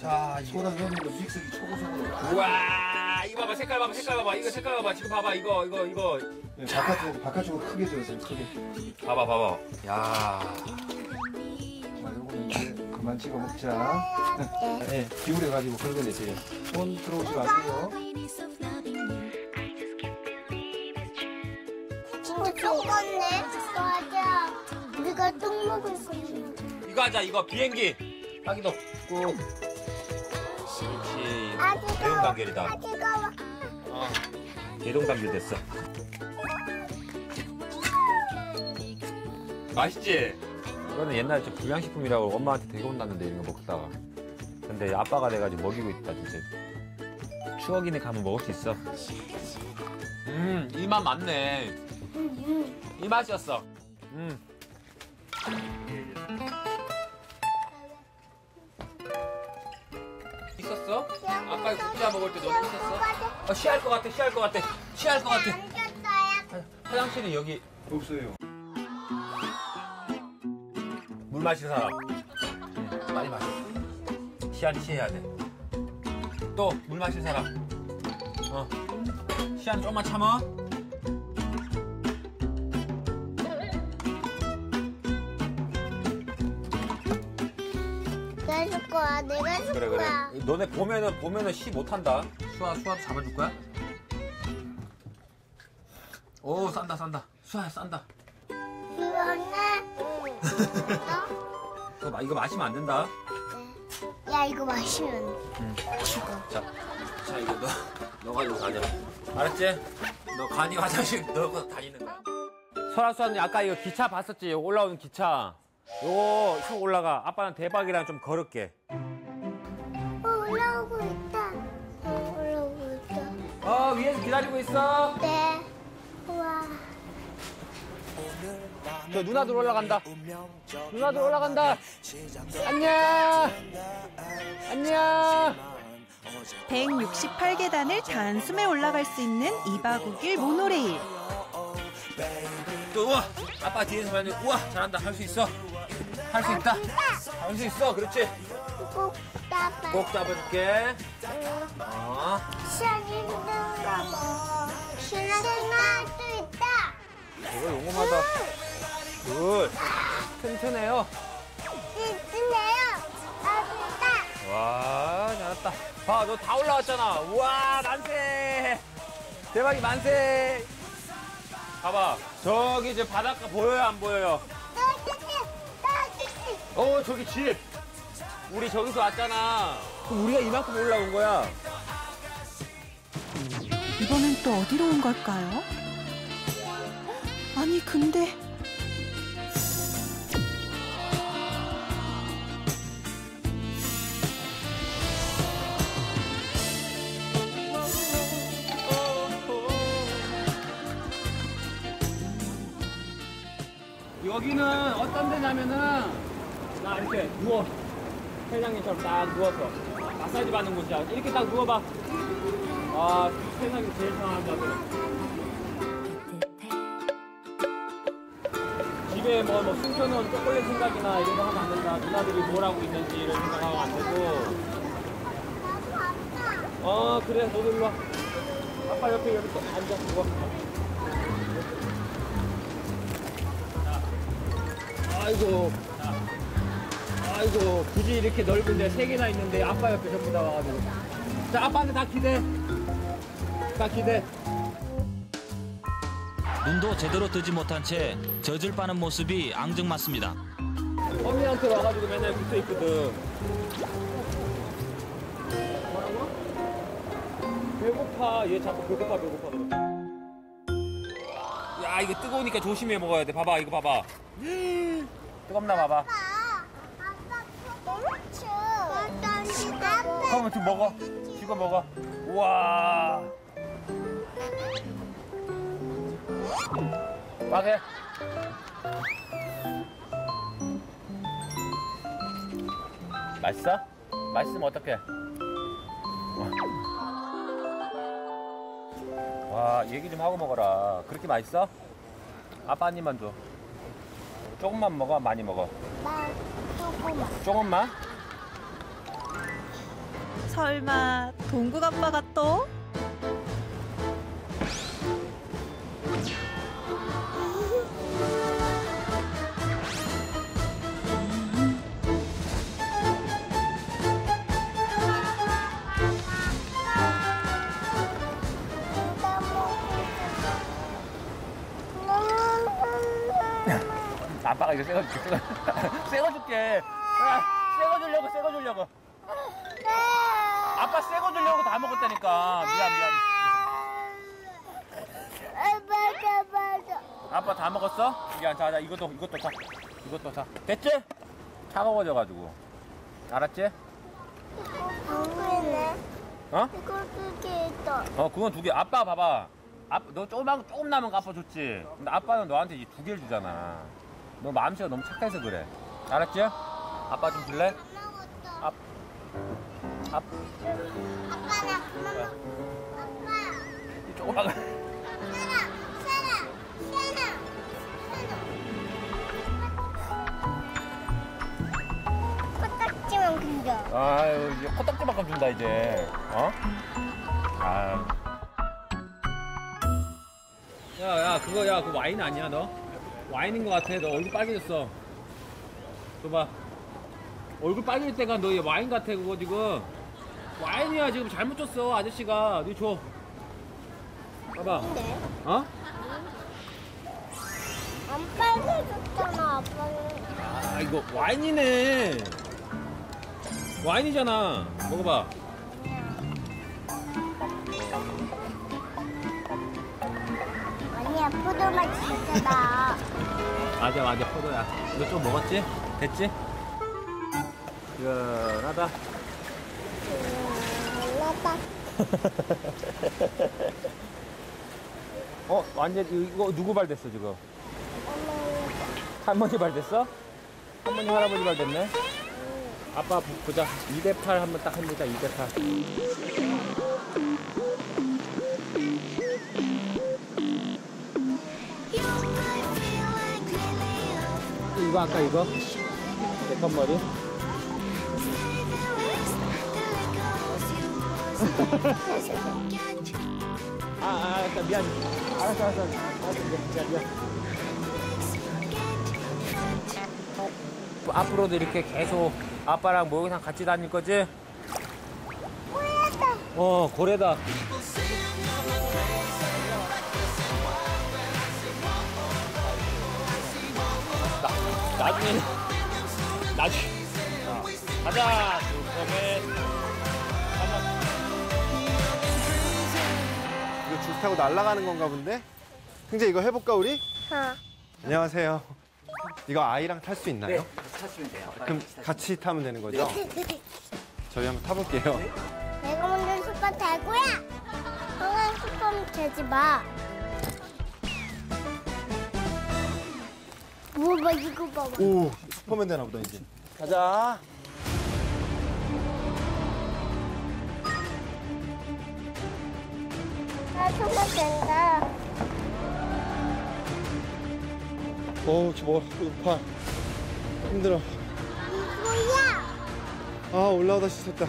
자, 소다 넣으면 믹서기 초고속으로. 우와! 이거 봐봐, 색깔 봐봐. 이거 색깔 봐봐. 지금 봐봐, 이거. 네, 바깥쪽으로 크게 들었어요, 크게. 봐봐. 야. 자, 요거는 이제 그만 찍어 먹자. 네, 기울여가지고 긁어내세요. 손 들어오지 마세요. 진짜 좋겠네. 맞아. 우리가 똥 먹을 거예요. 이거 하자, 이거. 비행기. 아기도. 꾹. 그렇지. 대동단결이다. 대동단결 됐어. 맛있지? 이거는 옛날에 좀 불량식품이라고 엄마한테 되게 혼났는데, 이런 거 먹다가. 근데 아빠가 돼가지고 먹이고 있다, 진짜. 추억이네 가면 먹을 수 있어. 이 맛 맞네. 이 맛이었어. 있었어? 아빠 국자 먹을 때 너무 있었어? 취할 것 같아. 화장실이 여기 없어요. 물 마실 사람. 많이 마셔. 시안이 취해야 돼. 또 물 마실 사람. 시안 좀만 참아. 내가 해줄 거야. 내가 해줄 거야. 그래. 너네 보면은 시 못한다. 수아 잡아줄 거야? 오, 싼다. 수아야, 싼다. 이거 이거 마시면 안 된다. 야, 이거 마시면. 이거. 자, 이거 너 가지고 다녀. 알았지? 너 간이 화장실 넣고 다니는 거야. 설아, 수아는 아까 이거 기차 봤었지? 올라오는 기차. 요거 쭉 올라가. 아빠는 대박이랑 좀 걸을게. 올라오고 있다. 위에서 기다리고 있어. 네. 우와. 저 누나들 올라간다. 안녕. 168계단을 단숨에 올라갈 수 있는 2박 5일 모노레일. 또 우와. 아빠 뒤에서 봤는데 우와 잘한다. 할 수 있다. 할 수 있어. 그렇지. 꼭 잡아줄게. 시안이 힘들어. 시안이 또 있다. 이거 용감하다. 굿. 튼튼해요. 아, 좋다. 와, 잘했다. 봐, 너 다 올라왔잖아. 우와, 만세. 대박이 만세. 봐봐. 저기 이제 바닷가 보여요, 안 보여요? 저기 집. 우리 저기서 왔잖아. 그럼 우리가 이만큼 올라온 거야. 이번엔 또 어디로 온 걸까요? 아니, 근데. 여기는 어떤 데냐면은 나 이렇게 누워 회장님처럼 딱 누워서 마사지 받는 곳이야. 이렇게 딱 누워봐. 아, 세상에 제일 편한 자세. 집에 뭐 숨겨놓은 초콜릿 생각이나 이런 거 하면 안 된다. 누나들이 뭘 하고 있는지를 생각하면 안 되고. 그래, 너도 일로 와. 아빠 옆에 여기 앉아 누워. 아이고, 굳이 이렇게 넓은데 3개나 있는데 아빠 옆에 전부 다 와가지고. 자, 아빠한테 다 기대. 눈도 제대로 뜨지 못한 채 젖을 빠는 모습이 앙증맞습니다. 어미한테 와가지고 맨날 붙어 있거든. 뭐라고? 배고파. 얘 자꾸 배고파. 야, 이거 뜨거우니까 조심해 먹어야 돼. 봐봐, 이거 봐봐. 뜨겁나 봐봐. 아빠, 그럼 지금 먹어. 이거 먹어. 우와. 빠게. 맛있어? 맛있으면 어떡해? 와, 얘기 좀 하고 먹어라. 그렇게 맛있어? 아빠 한 입만 줘. 조금만 먹어? 많이 먹어? 조금만? 설마 동국 아빠가 또? 아빠가 이거 새거 줄게. 새거 주려고. 아빠 새거 주려고 다 먹었다니까. 미안. 맞아. 아빠 다 먹었어? 미안. 자, 이것도 자. 이것도 자. 됐지? 차가워져가지고. 알았지? 이걸 2개 있다. 그건 2개. 아빠 봐봐. 너 조금 남은 거 아빠 줬지? 근데 아빠는 너한테 이 2개를 주잖아. 너 마음씨가 너무 착해서 그래. 알았지? 아빠 좀 줄래? 아빠 나 그만 먹어. 아빠. 조금만. 세나. 코딱지만 근져. 아유, 이제 코딱지만큼 준다 이제. 그거 와인 아니야 너? 와인인 것 같아. 너 얼굴 빨개졌어. 줘봐. 얼굴 빨개질 때가 너 와인 같아. 그거 지금 와인이야. 지금 잘못 줬어 아저씨가. 너 줘 봐봐. 어? 안 빨개졌잖아 아빠는. 아 이거 와인이네. 와인이잖아. 먹어봐. 아니야 포도맛 진짜 나. 맞아 맞아 포도야. 이거 좀 먹었지? 됐지? 시원하다. 시원하다. 어? 완전 이거 누구 발 됐어 지금? 할머니 발 됐어? 할머니 할아버지 발 됐네? 아빠 보자. 2대8 한번 딱 해보자. 2대8 이거 아까 이거? 내 컷머리? 아 일단 미안. 알았어 알았어 알았어. 미안. 앞으로도 이렇게 계속 아빠랑 목욕탕 같이 다닐 거지? 고래다. 어, 고래다. 나중에. 가자. 이거 줄 타고 날아가는 건가 본데? 승재 이거 해볼까 우리? 어. 안녕하세요. 이거 아이랑 탈 수 있나요? 네. 돼요. 그럼 같이 타면 되는 거죠? 네. 저희 한번 타볼게요. 네? 내가 먼저 슈퍼 탈 거야. 형은 슈퍼는 되지 마. 우와 이거 봐봐. 오 슈퍼맨 되나 보다 이제. 가자. 나 슈퍼 된다. 오 저거 팔. 힘들어. 뭐야? 아 올라오다 씻었다.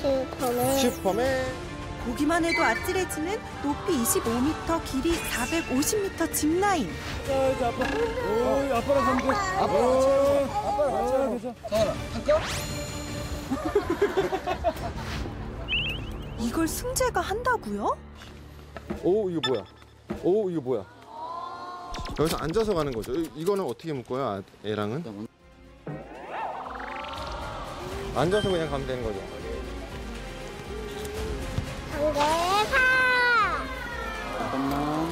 슈퍼맨. 슈퍼맨. 보기만 해도 아찔해지는 높이 25m, 길이 450m 짚라인. 자 이제 아빠. 오 아빠랑 함께. 아빠랑 같이. 서원아 할까? 이걸 승재가 한다고요? 오 이거 뭐야? 오 이거 뭐야? 여기서 앉아서 가는 거죠. 이거는 어떻게 묶어요? 애랑은? 앉아서 그냥 가면 되는 거죠. 안돼파 잠깐만.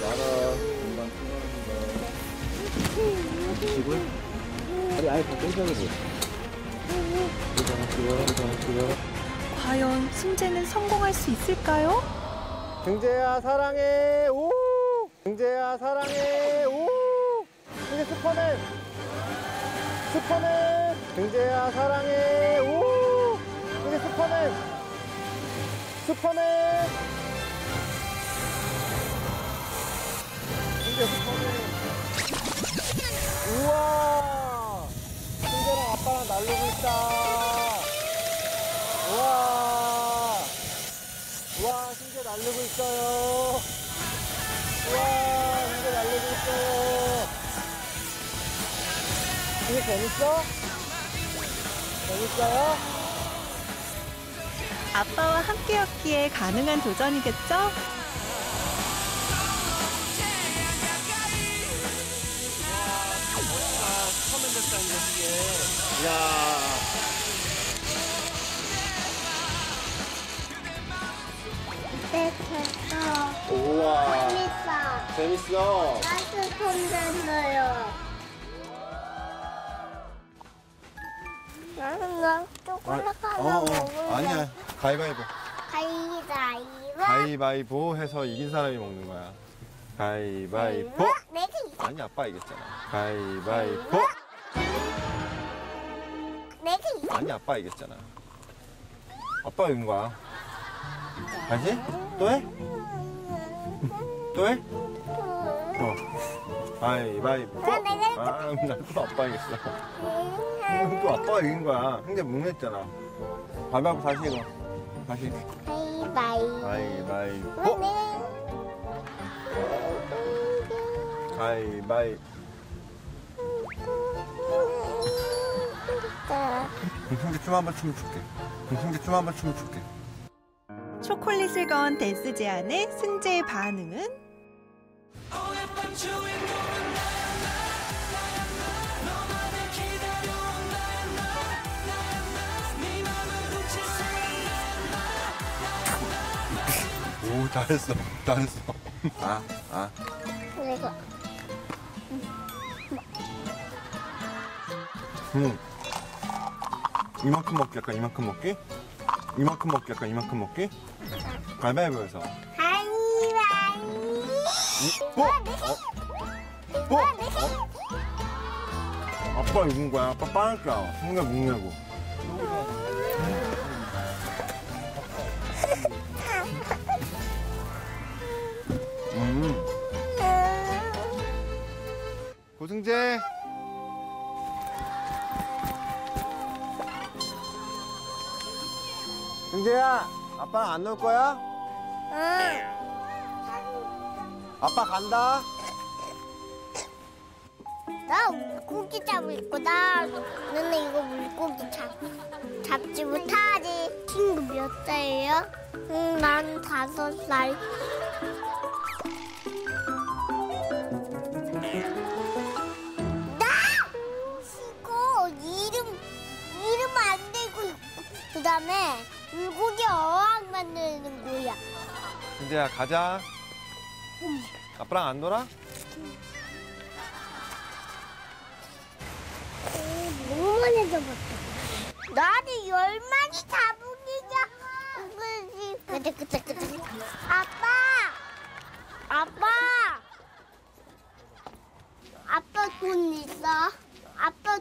나가. 금방 풀어준다. 아니 아예 다 떼져가지고. 과연 승재는 성공할 수 있을까요? 승재야 사랑해. 오! 승재야 사랑해. 오! 승재 슈퍼맨. 슈퍼맨. 승재야 사랑해. 오! 승재 슈퍼맨. 슈퍼맨. 승재 슈퍼맨. 우와! 승재랑 아빠랑 날리고 있다. 우와! 우와, 승재 날리고 있어요. 우와, 이제 날리고 있어요. 이게 재밌어? 재밌어요? 아빠와 함께였기에 가능한 도전이겠죠? 이야. 재밌어. 우와. 재밌어. 재밌어. 따뜻한 됐어요. 나는 초콜릿 하나 먹을래. 아니야. 가위바위보. 가위바위보. 가위바위보 해서 이긴 사람이 먹는 거야. 가위바위보. 내가 이겼어. 아니 아빠 이겼잖아. 가위바위보. 내가 이겼어. 아니 아빠 이겼잖아. 아빠 이긴 거야. 다시? 또 해? 또 해? 어. 가위바위보. 아, 나 또 아빠 이겼어. 또 아빠가 이긴 거야. 근데 뭉냈잖아. 가위바위보 다시 해봐. 다시. 가위바위보. 가위바위보. 공중지춤 한번 춤을 출게. 공중지춤 한번 춤을 출게. 초콜릿을 건 댄스 제안에 승재의 반응은? 오, 잘했어. 잘했어. 이거. 이만큼 먹기, 약간 이만큼 먹기? 이만큼 먹기, 약간 이만큼 먹기? 가위바위보에서. 아니. 아빠 이긴 거야. 아빠 빠를까? 승가 먹냐고. 고승재. 승재야, 아빠랑 안 놀 거야? 응. 아빠 간다. 나 물고기 잡을 거다. 너네 이거 물고기 잡지 못하지. 친구 몇 살이에요? 응, 난 5살. 그 다음에 물고기 어항 만드는 거야. 승재야, 가자. 아빠랑 안 놀아? 너무 많이 잡았다. 나도 10마리 잡으니까. 그치. 아빠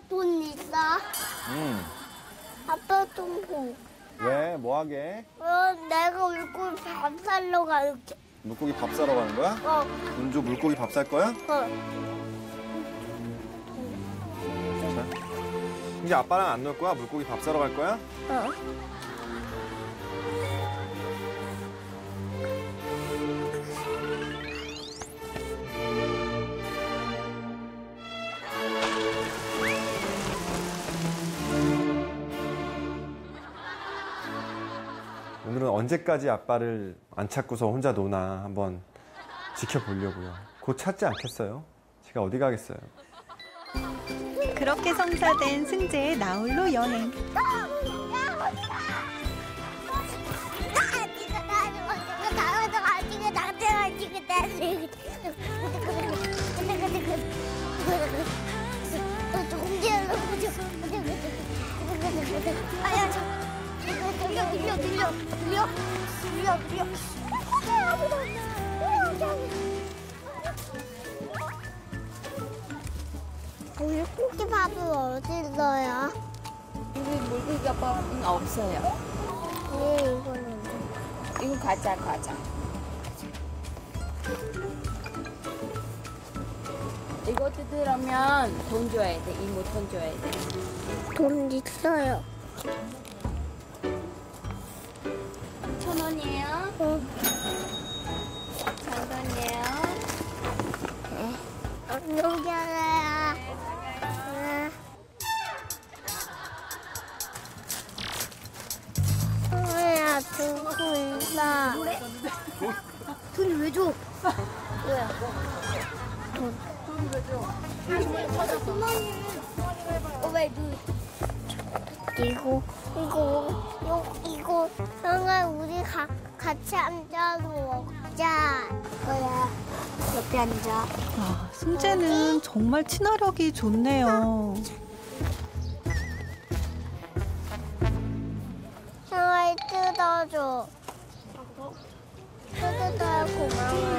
돈 있어? 아빠 똥고. 왜? 뭐하게? 내가 물고기 밥 살러 갈게. 물고기 밥 사러 가는 거야? 어. 돈 줘. 물고기 밥 살 거야? 어. 이제 아빠랑 안 놀 거야? 물고기 밥 사러 갈 거야? 어. 오늘은 언제까지 아빠를 안 찾고서 혼자 노나 한번 지켜보려고요. 곧 찾지 않겠어요? 제가 어디 가겠어요? 그렇게 성사된 승재의 나홀로 여행. 들려. 물고기 밥은 어디 있어요? 우리 물고기 밥은 없어요. 네, 이거는. 이건 과자. 이거 뜯으려면 돈 줘야 돼. 이모 돈 줘야 돼. 돈 있어요. 1,000원이에요. 응. 1,000원이에요. 응. 응. 야, 들고 있어. 뭐래? 돈을 왜 줘? 뭐야? 돈을 왜 줘? 이거 형아, 우리 같이 앉아서 먹자. 그래, 옆에 앉아. 아, 승재는 정말 친화력이 좋네요. 형아, 뜯어줘. 뜯어줘야 고마워.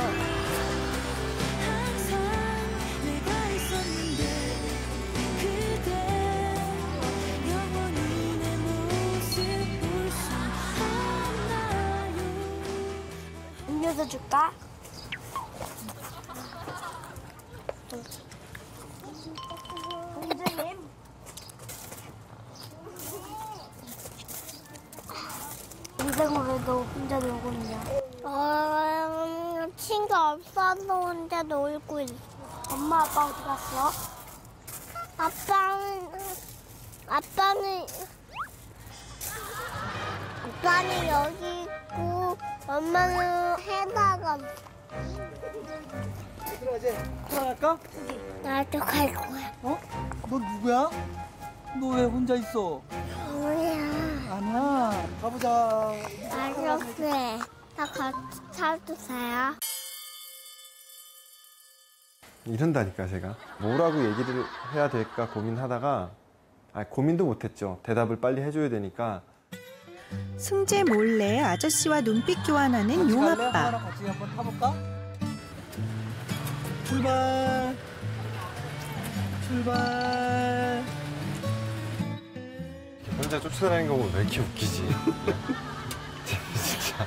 음료수 줄까? 공주님. 인생으로 너 혼자 놀고 있냐? 친구 없어서 혼자 놀고 있어. 엄마 아빠 어디 갔어? 아빠는 아빠는 여기 있고 엄마는 해다가. 얘들아 이제 출발할까? 나도 갈 거야. 어? 너 누구야? 너 왜 혼자 있어? 뭐야? 아니야. 가보자. 알았어. 다 같이 찾으세요. 이런다니까 제가. 뭐라고 얘기를 해야 될까 고민하다가 고민도 못했죠. 대답을 빨리 해줘야 되니까. 승재 몰래 아저씨와 눈빛 교환하는 용아빠. 같이 한번 타볼까? 출발. 출발. 혼자 쫓아다니는 거 보면 왜 이렇게 웃기지? 진짜.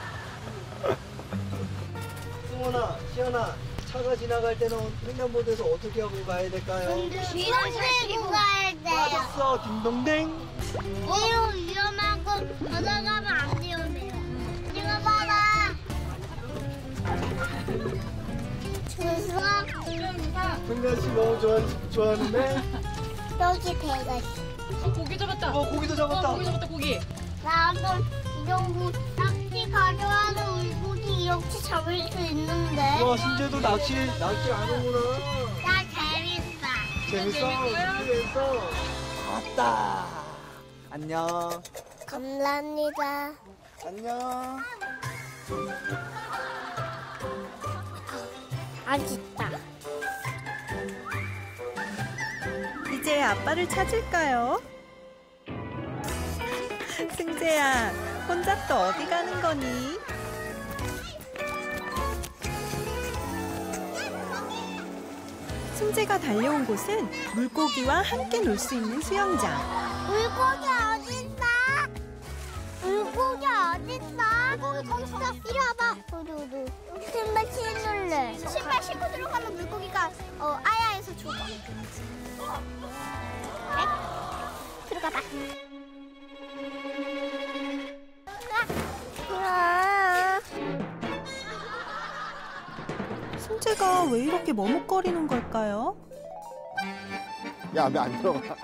승원아, 시연아, 차가 지나갈 때는 횡단보도에서 어떻게 하고 가야 될까요? 뒤로 세고 가야 돼요. 맞았어, 딩동댕. 너무 위험하고 걸어가면 안 돼요. 이거 봐라. 주사. 승관씨 너무 좋아하는데? 여기 대가씨. 고기 잡았다. 고기도 잡았다. 고기 잡았다, 고기. 나도 이런 낚시 가져와서 물고기 이렇게 잡을 수 있는데. 와, 신재도 낚시 안 오구나. 나 재밌다. 재밌어? 왔다. 안녕. 감사합니다. 안녕. 아쉽다. 이제 아빠를 찾을까요? 승재야, 혼자 또 어디 가는 거니? 승재가 달려온 곳은 물고기와 함께 놀 수 있는 수영장. 물고기 어딨어? 물고기 어딨어? 물고기 거기 있어. 이리 와봐. 신발 신을래. 신발 신고 들어가면 물고기가 아야에서 줘봐. 네? 들어가봐. 승재가 왜 이렇게 머뭇거리는 걸까요? 야, 왜 안 들어가?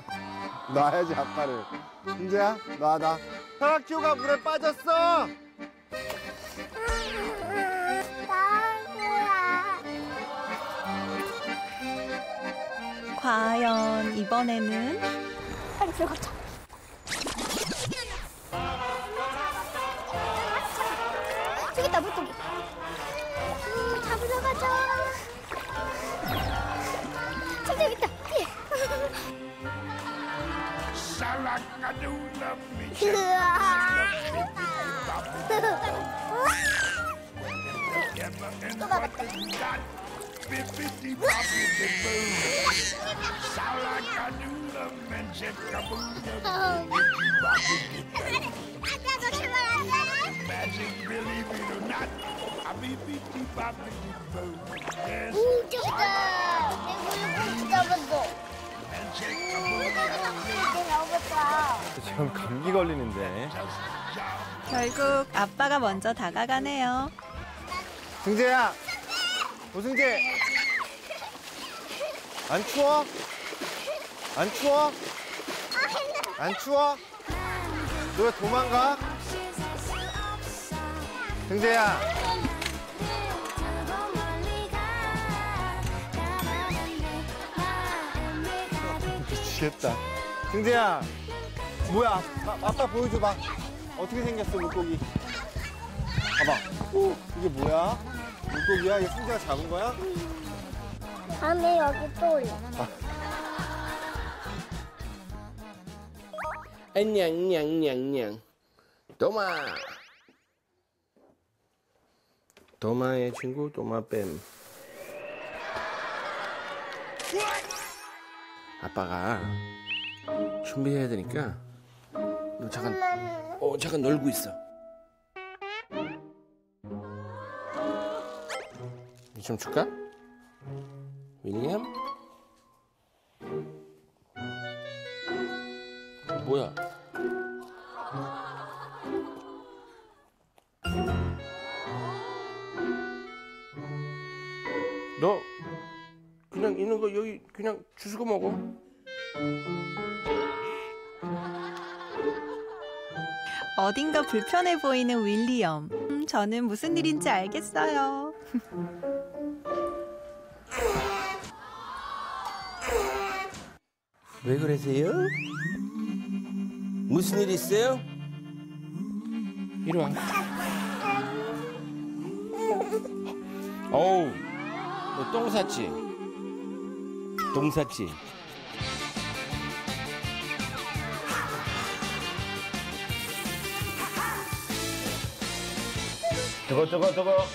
놔야지 아빠를. 승재야, 놔. 다오키가 물에 빠졌어. 과연 이번에는? 빨리 들어가자. 저기 있다, 물고기. 잡으러 가자. 저기 있다. 또 막았다. 지금 감기 걸리는데. 결국 아빠가 먼저 다가가네요. 승재야. 오승재, 안 추워? 안 추워? 안 추워? 너 왜 도망가? 승재야. 미치겠다. 승재야, 뭐야? 아빠 보여줘봐. 어떻게 생겼어, 물고기? 봐봐. 오, 이게 뭐야? 물고기야? 이거 승재가 잡은 거야? 다음에 여기 또 올려. 안녕. 도마의 친구 도마뱀. 아빠가 준비해야 되니까 너 잠깐 놀고 있어. 좀 줄까? 윌리엄? 뭐야? 너 그냥 있는 거 여기 그냥 주스고 먹어. 어딘가 불편해 보이는 윌리엄. 저는 무슨 일인지 알겠어요. 왜 그러세요? 무슨 일 있어요? 이리 와. 어우, 너 똥 쌌지? 똥 쌌지? 저거.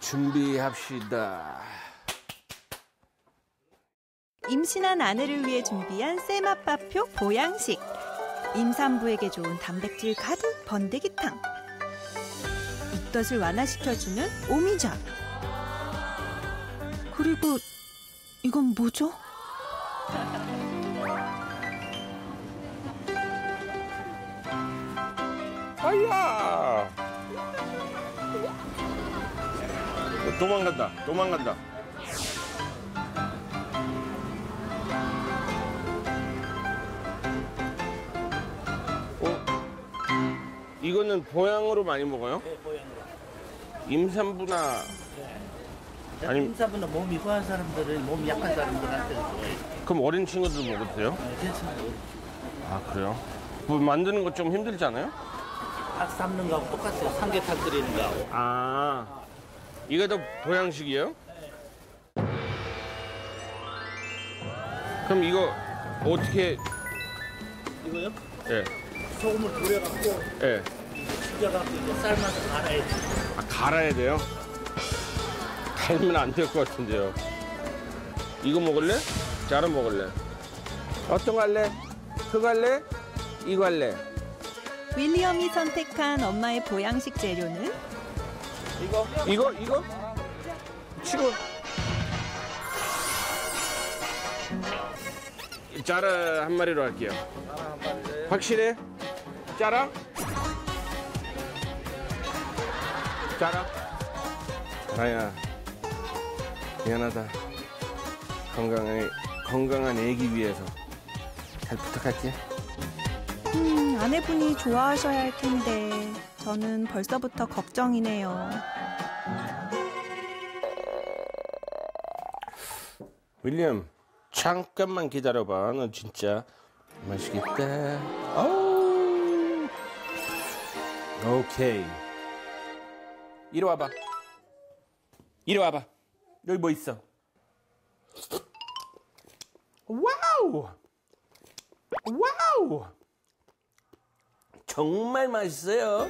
준비합시다. 임신한 아내를 위해 준비한 쌤아빠표 보양식. 임산부에게 좋은 단백질 가득 번데기탕. 입덧을 완화시켜주는 오미자. 그리고 이건 뭐죠? 아야! 도망간다. 이거는 보양으로 많이 먹어요? 네, 보양으로. 임산부나 네. 아니면 임산부나 몸이 허한 사람들은, 몸이 약한 사람들한테. 그럼 어린 친구들 먹어도 돼요? 네, 괜찮아요. 아, 그래요? 뭐 만드는 거 좀 힘들지 않아요? 닭 삶는 거하고 똑같아요. 삼계탕 끓이는 거하고. 아, 이게 다 보양식이에요? 네. 그럼 이거 어떻게? 이거요? 네. 소금을 뿌려갖고, 네. 튀겨갖고 이거 삶아서 갈아야지. 아, 갈아야 돼요? 갈면 안 될 것 같은데요. 이거 먹을래? 자라 먹을래? 어떤 거 할래? 그거 할래? 이거 할래? 윌리엄이 선택한 엄마의 보양식 재료는? 이거? 치고. 짜라 한 마리로 할게요. 확실해? 짜라? 아야, 미안하다. 건강한 애기 위해서 잘 부탁할게. 아내분이 좋아하셔야 할 텐데 저는 벌써부터 걱정이네요. 윌리엄, 잠깐만 기다려봐. 너 진짜 맛있겠다. 어우. 오케이. 이리 와봐. 여기 뭐 있어? 와우. 정말 맛있어요.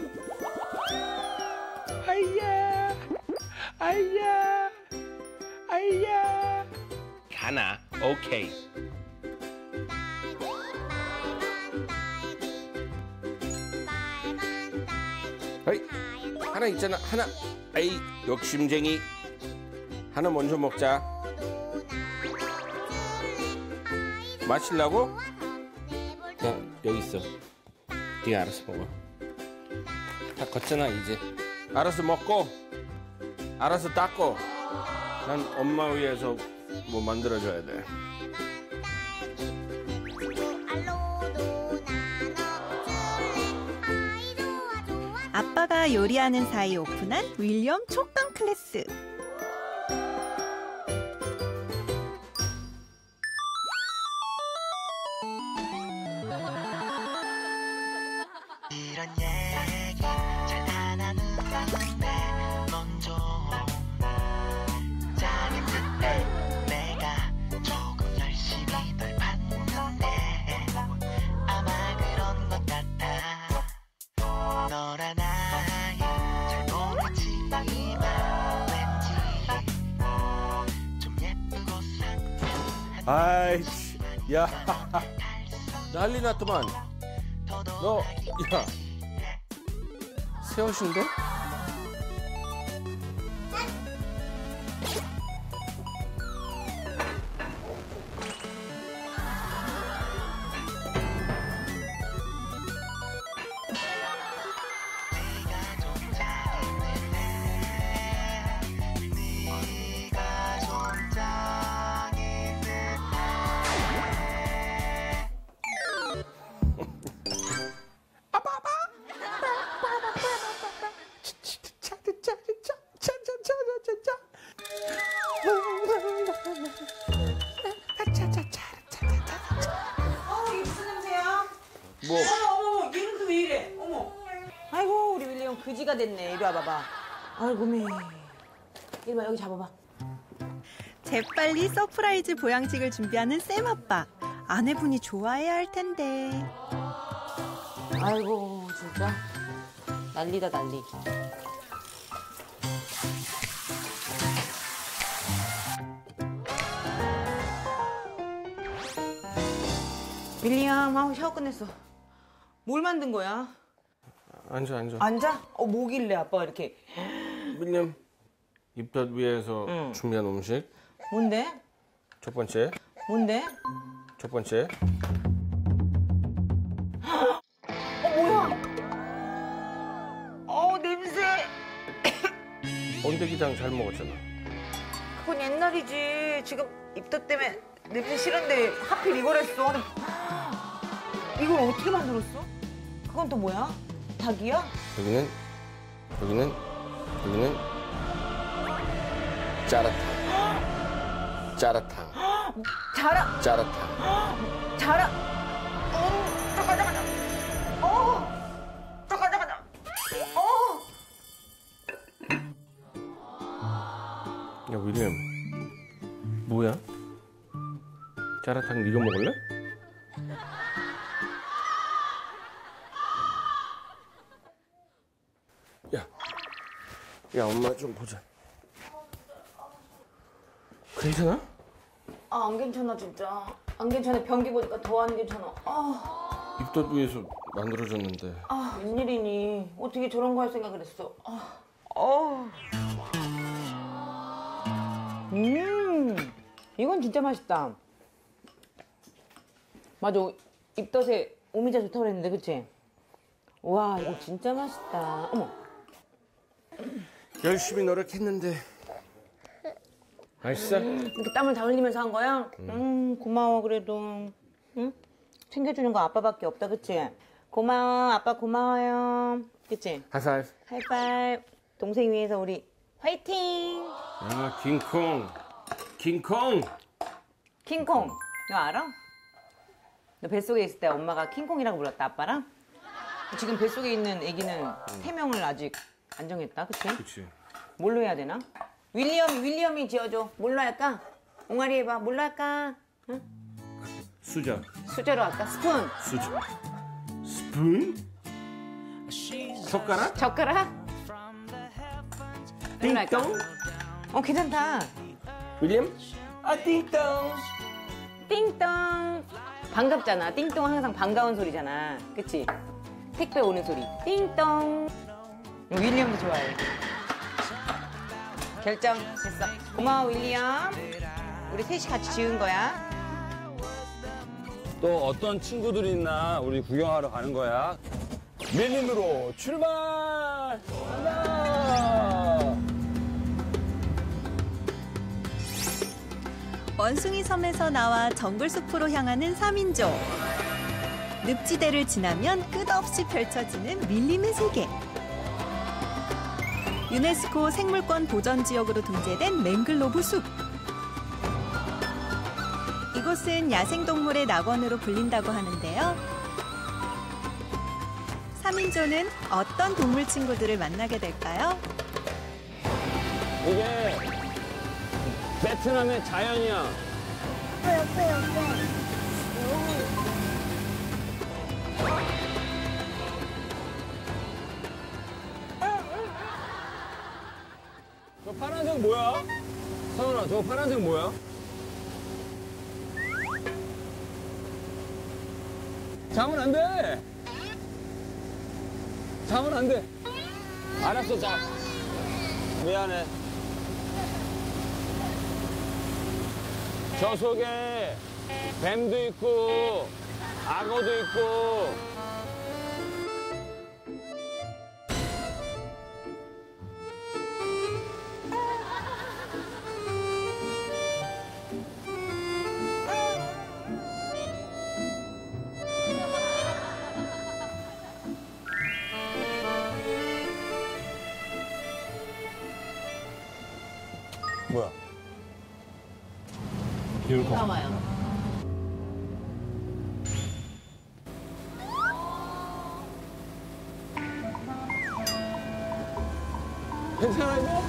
아야. 가나. 오케이. 어이, 하나 있잖아. 하나. 아이, 욕심쟁이. 하나 먼저 먹자. 마실라고? 야, 여기 있어. 네가 알아서 먹어. 다 걷잖아 이제. 알아서 먹고, 알아서 닦고. 난 엄마 위해서 뭐 만들어줘야 돼. 아빠가 요리하는 사이 오픈한 윌리엄 촉감 클래스. 아이씨, 야, 난리 났더만. 너, 야, 새 옷인데? 뭐? 어머, 어머, 얘는 또 왜 이래? 어머. 아이고, 우리 윌리엄 그지가 됐네. 이리 와봐봐. 아이고, 미. 이리 와, 여기 잡아봐. 재빨리 서프라이즈 보양식을 준비하는 쌤 아빠. 아내분이 좋아해야 할 텐데. 아이고, 진짜. 난리다, 난리. 윌리엄, 아우, 샤워 끝냈어. 뭘 만든 거야? 앉아, 앉아. 앉아? 어, 뭐길래 아빠가 이렇게. 윌리엄, 입덧 위에서 응. 준비한 음식. 뭔데? 첫 번째. 뭔데? 첫 번째. 어, 뭐야? 어, 냄새. 번데기장 잘 먹었잖아. 그건 옛날이지. 지금 입덧 때문에 냄새 싫은데 하필 이걸 했어. 이걸 어떻게 만들었어? 그건 또 뭐야? 닭이야? 여기는 짜라탕. 짜라탕. 자라. 짜라탕. 자라. 어, 잠깐. 어, 잠깐. 어. 야, 윌리엄. 뭐야? 짜라탕 네가 먹을래? 야, 엄마 좀 보자. 괜찮아? 아, 안 괜찮아, 진짜. 안 괜찮아. 변기 보니까 더 안 괜찮아. 아. 입덧 위에서 만들어졌는데. 아, 웬일이니. 어떻게 저런 거 할 생각을 했어. 아. 이건 진짜 맛있다. 맞아, 입덧에 오미자 좋다고 그랬는데, 그치? 와, 이거 진짜 맛있다. 어머. 열심히 노력했는데. 맛있어? 이렇게 땀을 다 흘리면서 한 거야? 고마워, 그래도. 응? 챙겨주는 거 아빠밖에 없다, 그치? 고마워, 아빠 고마워요. 그치? 하이파이브. 하이파이브. 동생 위해서 우리 화이팅! 아, 킹콩. 킹콩! 킹콩. 너 알아? 너 뱃속에 있을 때 엄마가 킹콩이라고 불렀다, 아빠랑? 지금 뱃속에 있는 애기는 3명을 아직 안 정했다, 그치? 그치. 뭘로 해야 되나? 윌리엄이 지어줘. 뭘로 할까? 옹알이 해봐. 뭘로 할까? 응? 수저. 수저로 할까? 스푼. 수저. 스푼? 젓가락? 젓가락? 띵동? 어, 괜찮다. 윌리엄? 아, 띵동. 띵동. 반갑잖아. 띵동은 항상 반가운 소리잖아. 그치? 택배 오는 소리. 띵동. 윌리엄도 좋아해. 결정했어. 고마워, 윌리엄. 우리 셋이 같이 지은 거야. 또 어떤 친구들이 있나 우리 구경하러 가는 거야. 밀림으로 출발! 간다! 원숭이 섬에서 나와 정글숲으로 향하는 3인조. 늪지대를 지나면 끝없이 펼쳐지는 밀림의 세계. 유네스코 생물권 보전지역으로 등재된 맹글로브 숲. 이곳은 야생동물의 낙원으로 불린다고 하는데요. 3인조는 어떤 동물 친구들을 만나게 될까요? 이게 베트남의 자연이야. 옆에. 저 파란색 뭐야? 서울아, 저 파란색 뭐야? 자면 안 돼! 자면 안 돼! 알았어, 자. 미안해. 저 속에 뱀도 있고, 악어도 있고, 뭐야? 비올 거. 괜찮아 이거?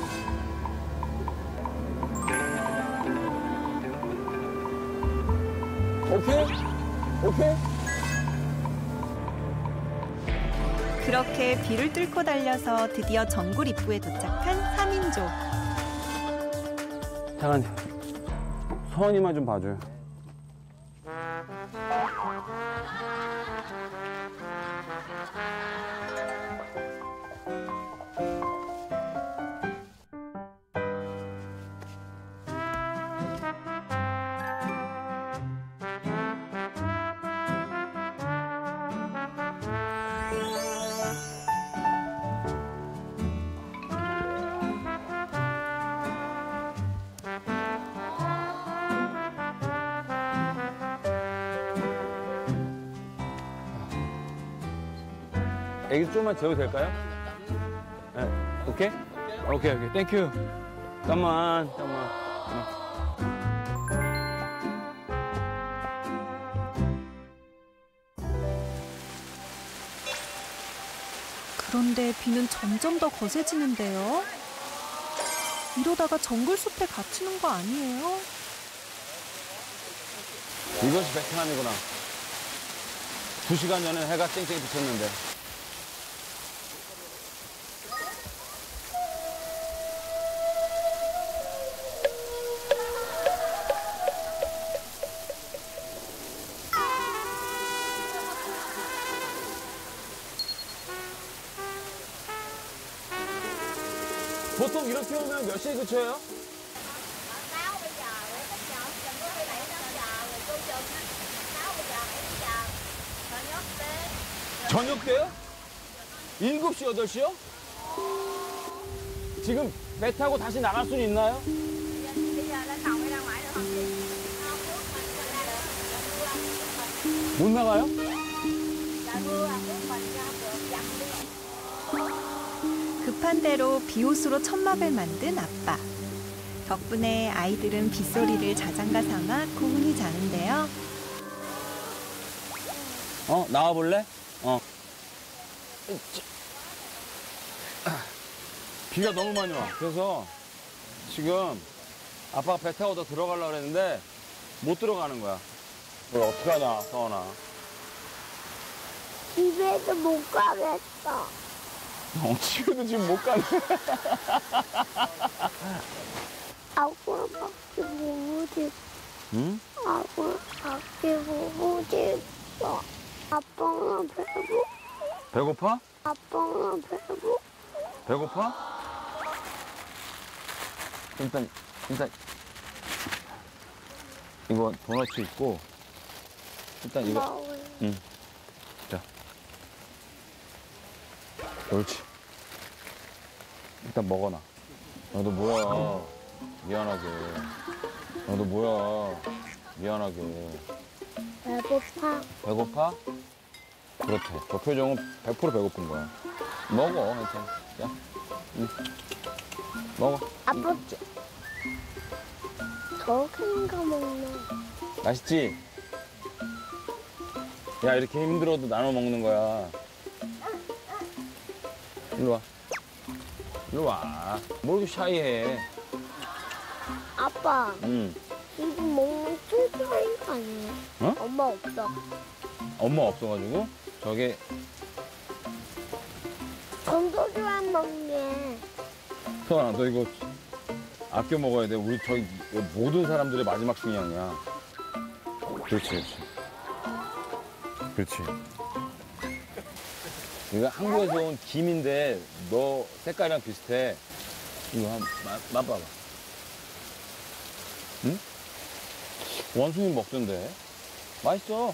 오케이? 오케이? 그렇게 비를 뚫고 달려서 드디어 정굴 입구에 도착한 3인조. 잠깐, 서원이만 좀 봐줘요. 애기 좀만 재워도 될까요? 네. 오케이? 오케이, 오케이. 땡큐. 잠깐만, 잠깐만. 그런데 비는 점점 더 거세지는데요. 이러다가 정글숲에 갇히는 거 아니에요? 이것이 베트남이구나. 2시간 전에 해가 쨍쨍 비쳤는데. 보통 이렇게 오면 몇 시에 그쳐요? 저녁 때요? 7시, 8시요? 지금 배 타고 다시 나갈 수는 있나요? 못 나가요? 급한대로 비옷으로 천막을 만든 아빠. 덕분에 아이들은 빗소리를 자장가 삼아 고운히 자는데요. 나와볼래? 비가 너무 많이 와. 그래서 지금 아빠가 배 타고 더 들어가려고 했는데 못 들어가는 거야. 뭘 어떡하냐, 서원아. 집에도 못 가겠어. 지금도 지금 못 가네. 아구아밖에 못 오지. 응? 아구아밖에 못 오지. 아빠가 배고. 배고파? 아빠가 배고. 배고파? 일단 이거 도넛이 있고 일단 이거. 응. 자. 옳지. 일단 먹어놔. 너도 뭐야. 미안하게. 너도 뭐야. 미안하게. 배고파. 배고파? 그렇대. 저 표정은 100% 배고픈 거야. 먹어. 괜찮아. 자. 응. 먹어. 아빠. 저긴 거 먹네. 맛있지? 야, 이렇게 힘들어도 나눠 먹는 거야. 일로 와. 일로 와. 뭘 샤이해. 아빠. 응. 이거 먹는 쫄쫄한 거 아니에요? 어? 엄마 없어. 엄마 없어가지고? 저게. 전 쫄쫄한 먹네. 서원아, 너 이거 아껴 먹어야 돼. 우리 저기 모든 사람들의 마지막 식량이야. 그렇지, 그렇지. 그렇지. 이거 한국에서 온 김인데 너 색깔이랑 비슷해. 이거 한번 맛봐봐. 응? 원숭이 먹던데. 맛있어.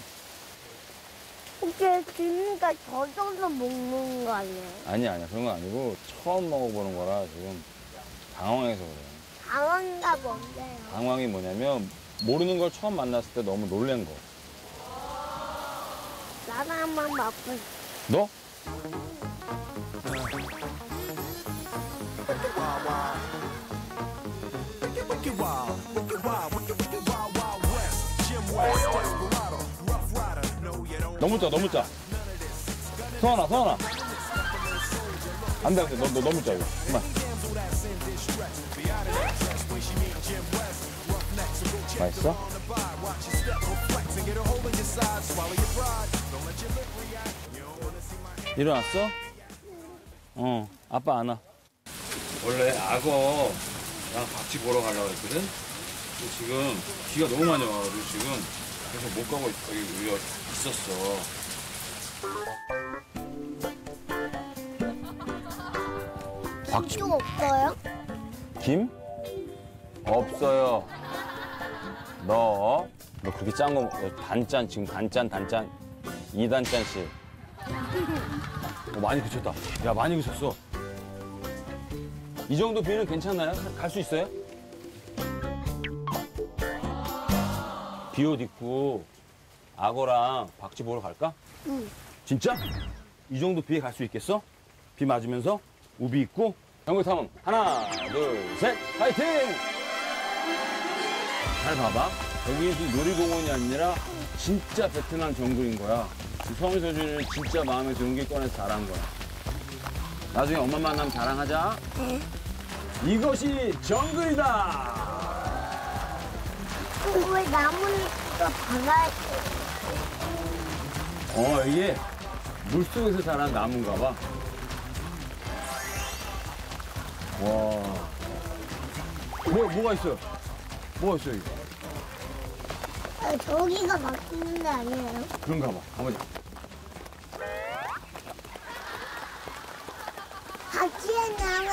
이게 김이가 젖어서 먹는 거 아니야? 아니야. 그런 건 아니고 처음 먹어보는 거라 지금 당황해서 그래. 당황이가 뭔데요? 당황이 뭐냐면 모르는 걸 처음 만났을 때 너무 놀란 거. 나도 한번 맛볼. 너? 너무 짜, 너무 짜. 서원아, 서원아. 안 돼, 안 돼. 너 너무 짜, 이거. 그만. 맛있어? 일어났어? 어, 아빠 안 와. 원래 악어랑 박쥐 보러 가려고 했거든? 근데 지금 비가 너무 많이 와. 그래서 지금 계속 못 가고 우리가 있었어. 박쥐 김 없어요? 김? 없어요. 너 그렇게 짠 거, 단짠, 지금 간짠, 단짠, 2단짠씩. 많이 그쳤다. 야, 많이 그쳤어. 이 정도 비는 괜찮나요? 갈 수 있어요? 비옷 입고 악어랑 박쥐 보러 갈까? 응. 진짜? 이 정도 비에 갈 수 있겠어? 비 맞으면서 우비 입고? 경고 탐험 하나, 둘, 셋, 파이팅! 잘 봐봐. 여기 놀이공원이 아니라 진짜 베트남 정글인 거야. 성희서준이는 진짜 마음에 드는 게 꺼내서 자란 거야. 나중에 엄마 만나면 자랑하자. 응. 이것이 정글이다! 왜 나무니까 바다에... 이게 물속에서 자란 나무인가 봐. 와... 뭐가 있어요? 뭐가 있어요, 이거? 저기가 막히는 데 아니에요? 그런가 봐. 가보자. 박쥐야 나와.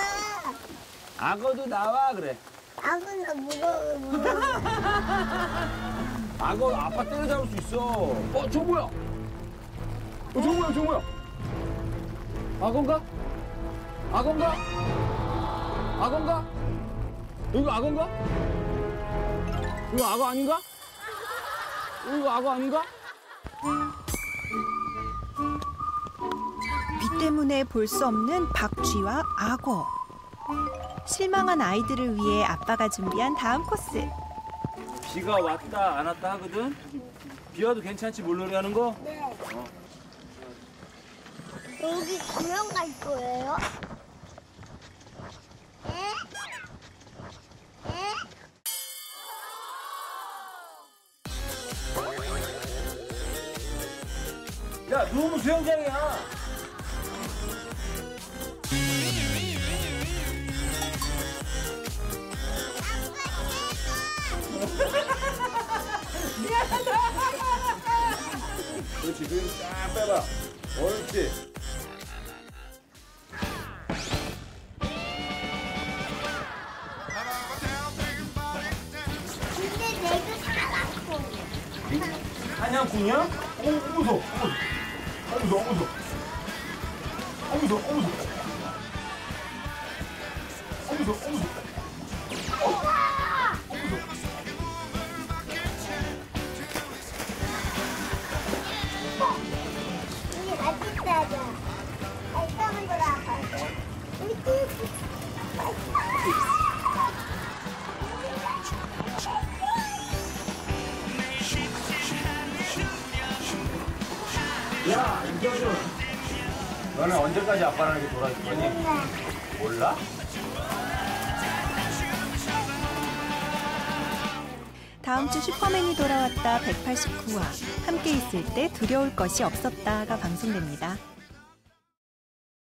악어도 나와 그래. 악어는 무거워. 악어 아빠 때려잡을 수 있어. 저 뭐야? 저 뭐야? 악어인가? 이거 악어 아닌가? 비 때문에 볼 수 없는 박쥐와 악어. 실망한 아이들을 위해 아빠가 준비한 다음 코스. 비가 왔다 안 왔다 하거든? 비 와도 괜찮지, 물놀이 하는 거? 네. 여기 구경 갈 거예요? 야, 너무 수영장이야. 미안하다. 그렇지, 그림 쫙 빼봐. 옳지. 근데 내가 사냥꾼. 사냥꾼이야? 무서워. 야, 이겨줘. 너는 언제까지 아빠랑 이렇게 돌아줄 거니? 몰라? 다음 주 슈퍼맨이 돌아왔다 189화. 함께 있을 때 두려울 것이 없었다가 방송됩니다.